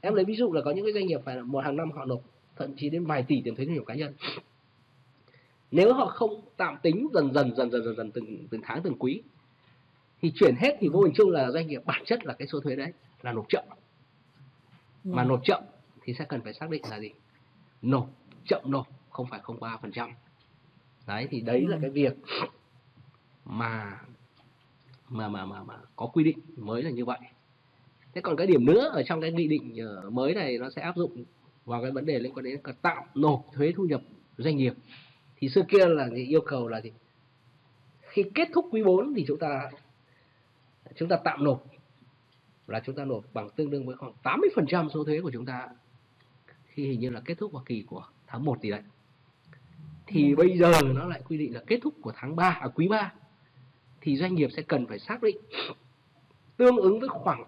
em lấy ví dụ là có những cái doanh nghiệp phải một hàng năm họ nộp thậm chí đến vài tỷ tiền thuế thu nhập cá nhân. Nếu họ không tạm tính dần dần dần dần dần dần từng từng tháng từng quý thì chuyển hết, thì vô hình chung là doanh nghiệp bản chất là cái số thuế đấy là nộp chậm. Mà nộp chậm thì sẽ cần phải xác định là gì? Nộp chậm nộp không phải không phẩy ba phần trăm. Đấy, thì đấy là cái việc mà mà mà mà mà có quy định mới là như vậy. Thế còn cái điểm nữa ở trong cái nghị định mới này, nó sẽ áp dụng vào cái vấn đề liên quan đến tạm nộp thuế thu nhập doanh nghiệp. Thì xưa kia là gì? Yêu cầu là gì? Khi kết thúc quý bốn thì chúng ta chúng ta tạm nộp, là chúng ta nộp bằng tương đương với khoảng tám mươi phần trăm số thuế của chúng ta khi hình như là kết thúc vào kỳ của tháng một gì đấy. Thì bây giờ nó lại quy định là kết thúc của tháng ba, à, quý ba, thì doanh nghiệp sẽ cần phải xác định tương ứng với khoảng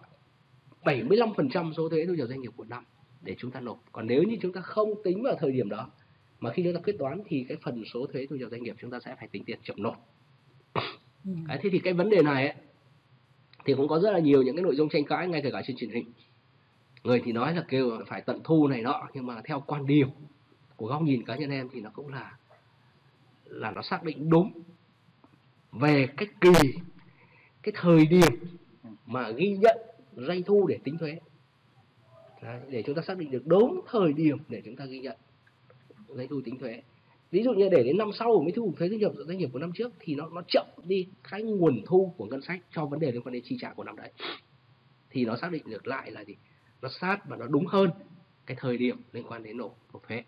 bảy mươi lăm phần trăm số thuế thu nhập doanh nghiệp của năm để chúng ta nộp. Còn nếu như chúng ta không tính vào thời điểm đó mà khi chúng ta quyết toán thì cái phần số thuế thu nhập doanh nghiệp chúng ta sẽ phải tính tiền chậm nộp. Đấy, thế thì cái vấn đề này ấy, thì cũng có rất là nhiều những cái nội dung tranh cãi ngay cả cả trên truyền hình. Người thì nói là kêu phải tận thu này nọ, nhưng mà theo quan điểm của góc nhìn cá nhân em thì nó cũng là là nó xác định đúng về cái kỳ, cái thời điểm mà ghi nhận doanh thu để tính thuế. Đấy, để chúng ta xác định được đúng thời điểm để chúng ta ghi nhận doanh thu tính thuế. Ví dụ như để đến năm sau mới thu thuế thu nhập doanh nghiệp của năm trước thì nó nó chậm đi cái nguồn thu của ngân sách cho vấn đề liên quan đến chi trả của năm đấy. Thì nó xác định được lại là gì? Nó sát và nó đúng hơn cái thời điểm liên quan đến nộp thuế.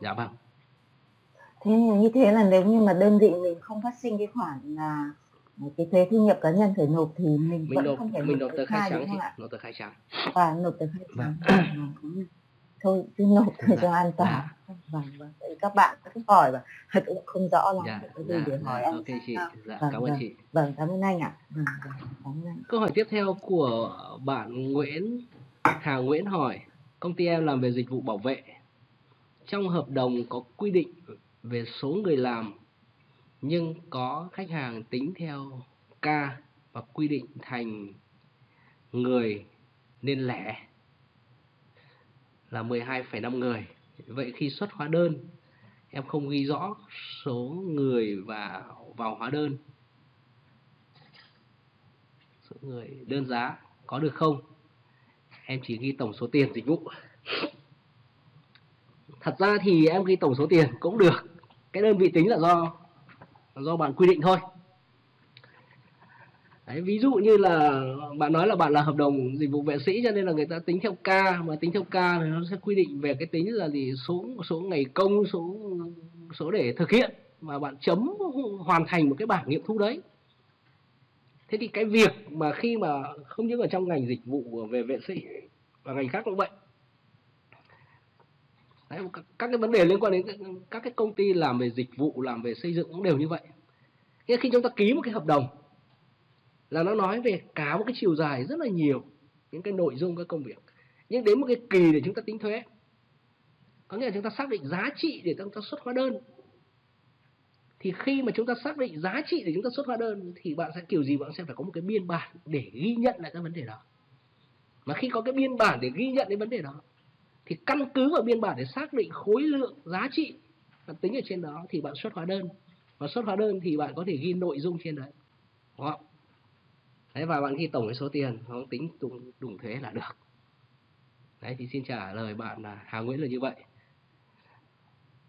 Dạ vâng. Thế như thế là nếu như mà đơn vị mình không phát sinh cái khoản là cái thuế thu nhập cá nhân phải nộp thì mình, mình vẫn nộp, không phải mình nộp tờ khai trắng, nộp tờ khai trắng. Và nộp tờ khai trắng. Vâng. Thôi cứ nộp để cho an toàn. Vâng, vâng. Các bạn cứ hỏi và thật cũng không rõ lắm. Dạ, dạ, để hỏi dạ, okay, chị. Dạ, vâng, cảm ơn chị. Vâng, cảm ơn anh ạ. Vâng, cảm ơn anh. Câu hỏi tiếp theo của bạn Nguyễn Hà Nguyễn hỏi: công ty em làm về dịch vụ bảo vệ, trong hợp đồng có quy định về số người làm nhưng có khách hàng tính theo ca và quy định thành người nên lẻ là mười hai phẩy năm người. Vậy khi xuất hóa đơn em không ghi rõ số người vào, vào hóa đơn, số người đơn giá có được không? Em chỉ ghi tổng số tiền dịch vụ. Thật ra thì em ghi tổng số tiền cũng được. Cái đơn vị tính là do do bạn quy định thôi. Đấy, ví dụ như là bạn nói là bạn là hợp đồng dịch vụ vệ sĩ cho nên là người ta tính theo ca, mà tính theo ca thì nó sẽ quy định về cái tính là gì, số số ngày công, số số để thực hiện, mà bạn chấm hoàn thành một cái bảng nghiệm thu đấy. Thế thì cái việc mà khi mà không những ở trong ngành dịch vụ về vệ sinh và ngành khác cũng vậy. Đấy, các cái vấn đề liên quan đến các cái công ty làm về dịch vụ, làm về xây dựng cũng đều như vậy. Thế khi chúng ta ký một cái hợp đồng là nó nói về cả một cái chiều dài rất là nhiều những cái nội dung các công việc. Nhưng đến một cái kỳ để chúng ta tính thuế, có nghĩa là chúng ta xác định giá trị để chúng ta xuất hóa đơn. Thì khi mà chúng ta xác định giá trị để chúng ta xuất hóa đơn thì bạn sẽ kiểu gì bạn sẽ phải có một cái biên bản để ghi nhận lại các vấn đề đó. Mà khi có cái biên bản để ghi nhận cái vấn đề đó thì căn cứ vào biên bản để xác định khối lượng giá trị và tính ở trên đó thì bạn xuất hóa đơn. Và xuất hóa đơn thì bạn có thể ghi nội dung trên đấy, đúng không? Đấy, và bạn ghi tổng cái số tiền, nó tính đúng, đúng thuế là được. Đấy, thì xin trả lời bạn là Hà Nguyễn là như vậy.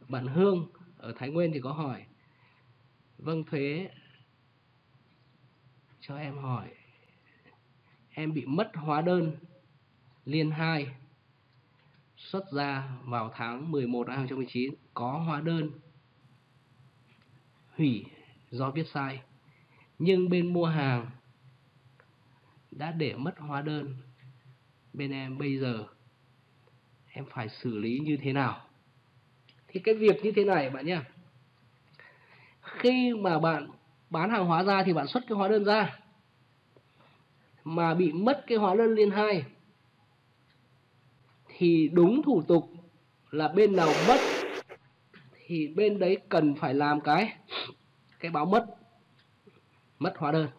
Bạn Hương ở Thái Nguyên thì có hỏi: vâng thuế, cho em hỏi, em bị mất hóa đơn liên hai xuất ra vào tháng mười một năm hai nghìn không trăm mười chín, có hóa đơn hủy do viết sai, nhưng bên mua hàng đã để mất hóa đơn bên em bây giờ em phải xử lý như thế nào. Thì cái việc như thế này bạn nhé, khi mà bạn bán hàng hóa ra thì bạn xuất cái hóa đơn ra mà bị mất cái hóa đơn liên hai thì đúng thủ tục là bên nào mất thì bên đấy cần phải làm cái cái báo mất mất hóa đơn.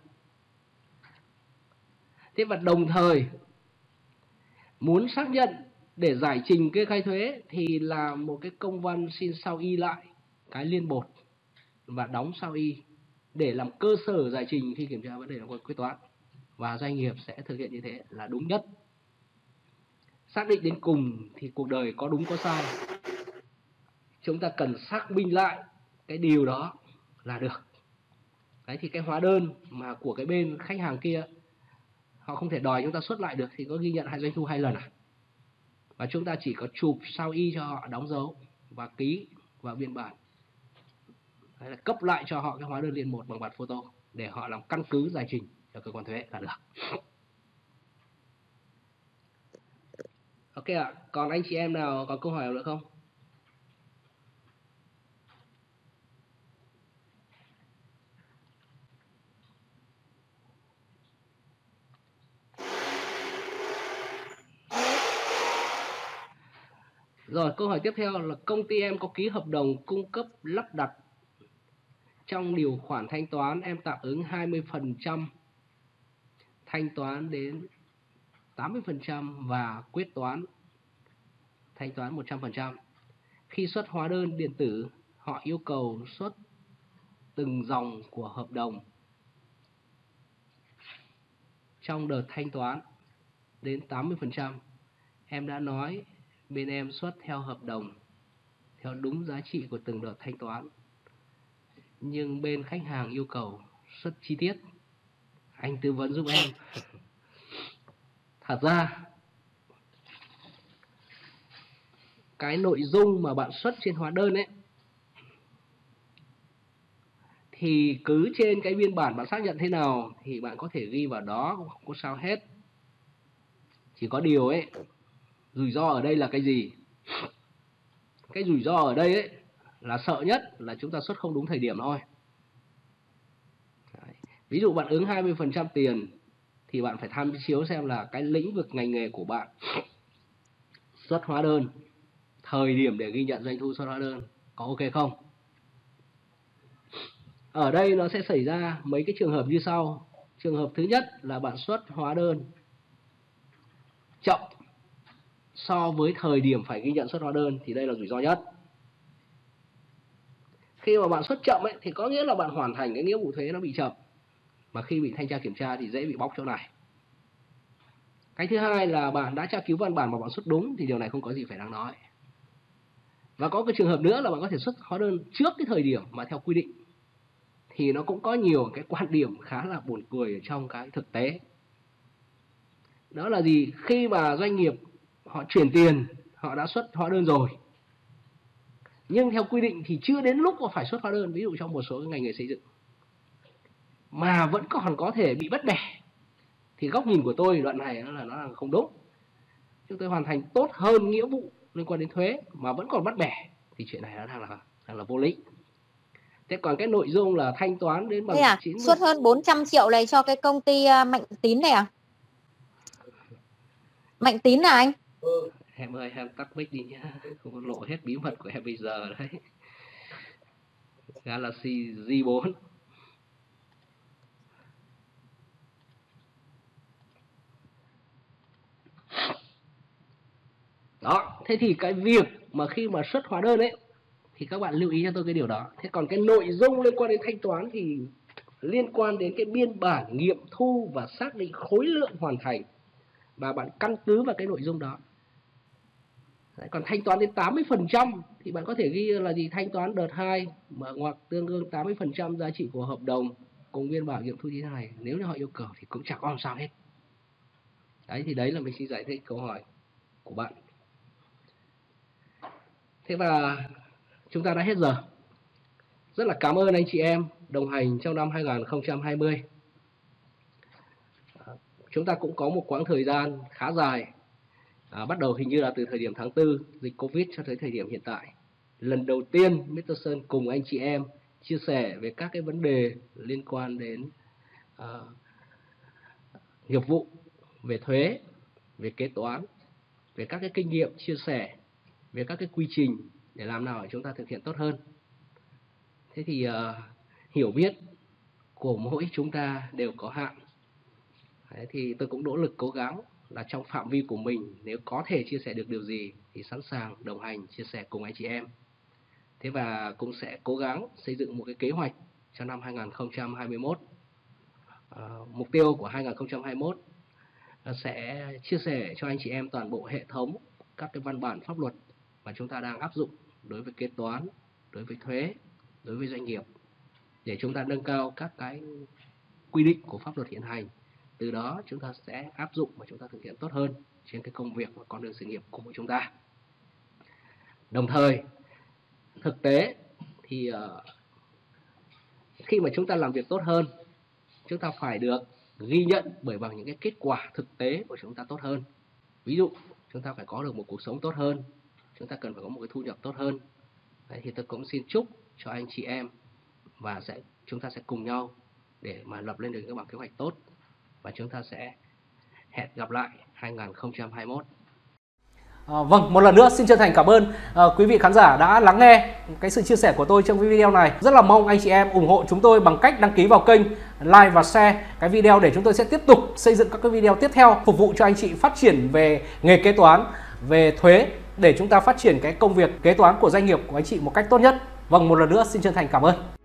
Thế và đồng thời muốn xác nhận để giải trình kê khai thuế thì là một cái công văn xin sao y lại cái liên bột và đóng sao y để làm cơ sở giải trình khi kiểm tra vấn đề là kế toán, và doanh nghiệp sẽ thực hiện như thế là đúng nhất. Xác định đến cùng thì cuộc đời có đúng có sai, chúng ta cần xác minh lại cái điều đó là được. Đấy, thì cái hóa đơn mà của cái bên khách hàng kia họ không thể đòi chúng ta xuất lại được thì có ghi nhận hai doanh thu hai lần à? Và chúng ta chỉ có chụp sao y cho họ đóng dấu và ký vào biên bản. Đấy là cấp lại cho họ cái hóa đơn liên một bằng bản photo để họ làm căn cứ giải trình cho cơ quan thuế là được. Ok ạ, à, còn anh chị em nào có câu hỏi nào nữa không? Rồi, câu hỏi tiếp theo là công ty em có ký hợp đồng cung cấp lắp đặt, trong điều khoản thanh toán em tạm ứng hai mươi phần trăm, thanh toán đến tám mươi phần trăm và quyết toán thanh toán một trăm phần trăm. Khi xuất hóa đơn điện tử, họ yêu cầu xuất từng dòng của hợp đồng trong đợt thanh toán đến tám mươi phần trăm. Em đã nói bên em xuất theo hợp đồng, theo đúng giá trị của từng đợt thanh toán. Nhưng bên khách hàng yêu cầu xuất chi tiết. Anh tư vấn giúp em. Thật ra, cái nội dung mà bạn xuất trên hóa đơn ấy, thì cứ trên cái biên bản bạn xác nhận thế nào thì bạn có thể ghi vào đó, không có sao hết. Chỉ có điều ấy, rủi ro ở đây là cái gì? Cái rủi ro ở đây ấy là sợ nhất là chúng ta xuất không đúng thời điểm thôi. Đấy. Ví dụ bạn ứng hai mươi phần trăm tiền thì bạn phải tham chiếu xem là cái lĩnh vực ngành nghề của bạn, xuất hóa đơn, thời điểm để ghi nhận doanh thu xuất hóa đơn có ok không? Ở đây nó sẽ xảy ra mấy cái trường hợp như sau. Trường hợp thứ nhất là bạn xuất hóa đơn chậm so với thời điểm phải ghi nhận xuất hóa đơn, thì đây là rủi ro nhất. Khi mà bạn xuất chậm ấy, thì có nghĩa là bạn hoàn thành cái nghĩa vụ thuế nó bị chậm, mà khi bị thanh tra kiểm tra thì dễ bị bóc chỗ này. Cái thứ hai là bạn đã tra cứu văn bản mà bạn xuất đúng thì điều này không có gì phải đáng nói. Và có cái trường hợp nữa là bạn có thể xuất hóa đơn trước cái thời điểm mà theo quy định, thì nó cũng có nhiều cái quan điểm khá là buồn cười ở trong cái thực tế. Đó là gì? Khi mà doanh nghiệp họ chuyển tiền, họ đã xuất hóa đơn rồi, nhưng theo quy định thì chưa đến lúc mà phải xuất hóa đơn, ví dụ trong một số ngành nghề xây dựng, mà vẫn còn có thể bị bất bẻ. Thì góc nhìn của tôi đoạn này là nó là không đúng. Chúng tôi hoàn thành tốt hơn nghĩa vụ liên quan đến thuế mà vẫn còn bắt bẻ, thì chuyện này nó đang là, đang là vô lý. Thế còn cái nội dung là thanh toán đến bằng à, chín mươi... Xuất hơn bốn trăm triệu này cho cái công ty Mạnh Tín này à? Mạnh Tín à anh? Ừ. Em ơi, em tắt mic đi nhá, không có lộ hết bí mật của em bây giờ đấy. Galaxy J bốn. Đó, thế thì cái việc mà khi mà xuất hóa đơn ấy thì các bạn lưu ý cho tôi cái điều đó. Thế còn cái nội dung liên quan đến thanh toán thì liên quan đến cái biên bản nghiệm thu và xác định khối lượng hoàn thành, và bạn căn cứ vào cái nội dung đó. Đấy, còn thanh toán đến tám mươi phần trăm thì bạn có thể ghi là gì? Thanh toán đợt hai mà ngoặc tương đương tám mươi phần trăm giá trị của hợp đồng cùng biên bản nghiệm thu như thế này. Nếu như họ yêu cầu thì cũng chẳng có làm sao hết. Đấy, thì đấy là mình xin giải thích câu hỏi của bạn. Thế và chúng ta đã hết giờ. Rất là cảm ơn anh chị em đồng hành trong năm hai nghìn không trăm hai mươi. Chúng ta cũng có một quãng thời gian khá dài à, bắt đầu hình như là từ thời điểm tháng tư dịch Covid cho tới thời điểm hiện tại. Lần đầu tiên mít-tơ Sơn cùng anh chị em chia sẻ về các cái vấn đề liên quan đến à, nghiệp vụ, về thuế, về kế toán, về các cái kinh nghiệm chia sẻ, về các cái quy trình để làm nào để chúng ta thực hiện tốt hơn. Thế thì uh, hiểu biết của mỗi chúng ta đều có hạn. Thế thì tôi cũng nỗ lực cố gắng là trong phạm vi của mình, nếu có thể chia sẻ được điều gì thì sẵn sàng đồng hành chia sẻ cùng anh chị em. Thế và cũng sẽ cố gắng xây dựng một cái kế hoạch cho năm hai nghìn không trăm hai mươi mốt. Uh, mục tiêu của hai nghìn không trăm hai mươi mốt là sẽ chia sẻ cho anh chị em toàn bộ hệ thống các cái văn bản pháp luật mà chúng ta đang áp dụng đối với kế toán, đối với thuế, đối với doanh nghiệp, để chúng ta nâng cao các cái quy định của pháp luật hiện hành. Từ đó chúng ta sẽ áp dụng và chúng ta thực hiện tốt hơn trên cái công việc và con đường sự nghiệp của mỗi chúng ta. Đồng thời, thực tế thì khi mà chúng ta làm việc tốt hơn, chúng ta phải được ghi nhận bởi bằng những cái kết quả thực tế của chúng ta tốt hơn. Ví dụ, chúng ta phải có được một cuộc sống tốt hơn, chúng ta cần phải có một cái thu nhập tốt hơn. Đấy, thì tôi cũng xin chúc cho anh chị em và sẽ chúng ta sẽ cùng nhau để mà lập lên được những bảng kế hoạch tốt, và chúng ta sẽ hẹn gặp lại hai nghìn không trăm hai mươi mốt. À, vâng, một lần nữa xin chân thành cảm ơn à, quý vị khán giả đã lắng nghe cái sự chia sẻ của tôi trong video này. Rất là mong anh chị em ủng hộ chúng tôi bằng cách đăng ký vào kênh, like và share cái video để chúng tôi sẽ tiếp tục xây dựng các cái video tiếp theo phục vụ cho anh chị phát triển về nghề kế toán, về thuế, để chúng ta phát triển cái công việc kế toán của doanh nghiệp của anh chị một cách tốt nhất. Vâng, một lần nữa xin chân thành cảm ơn.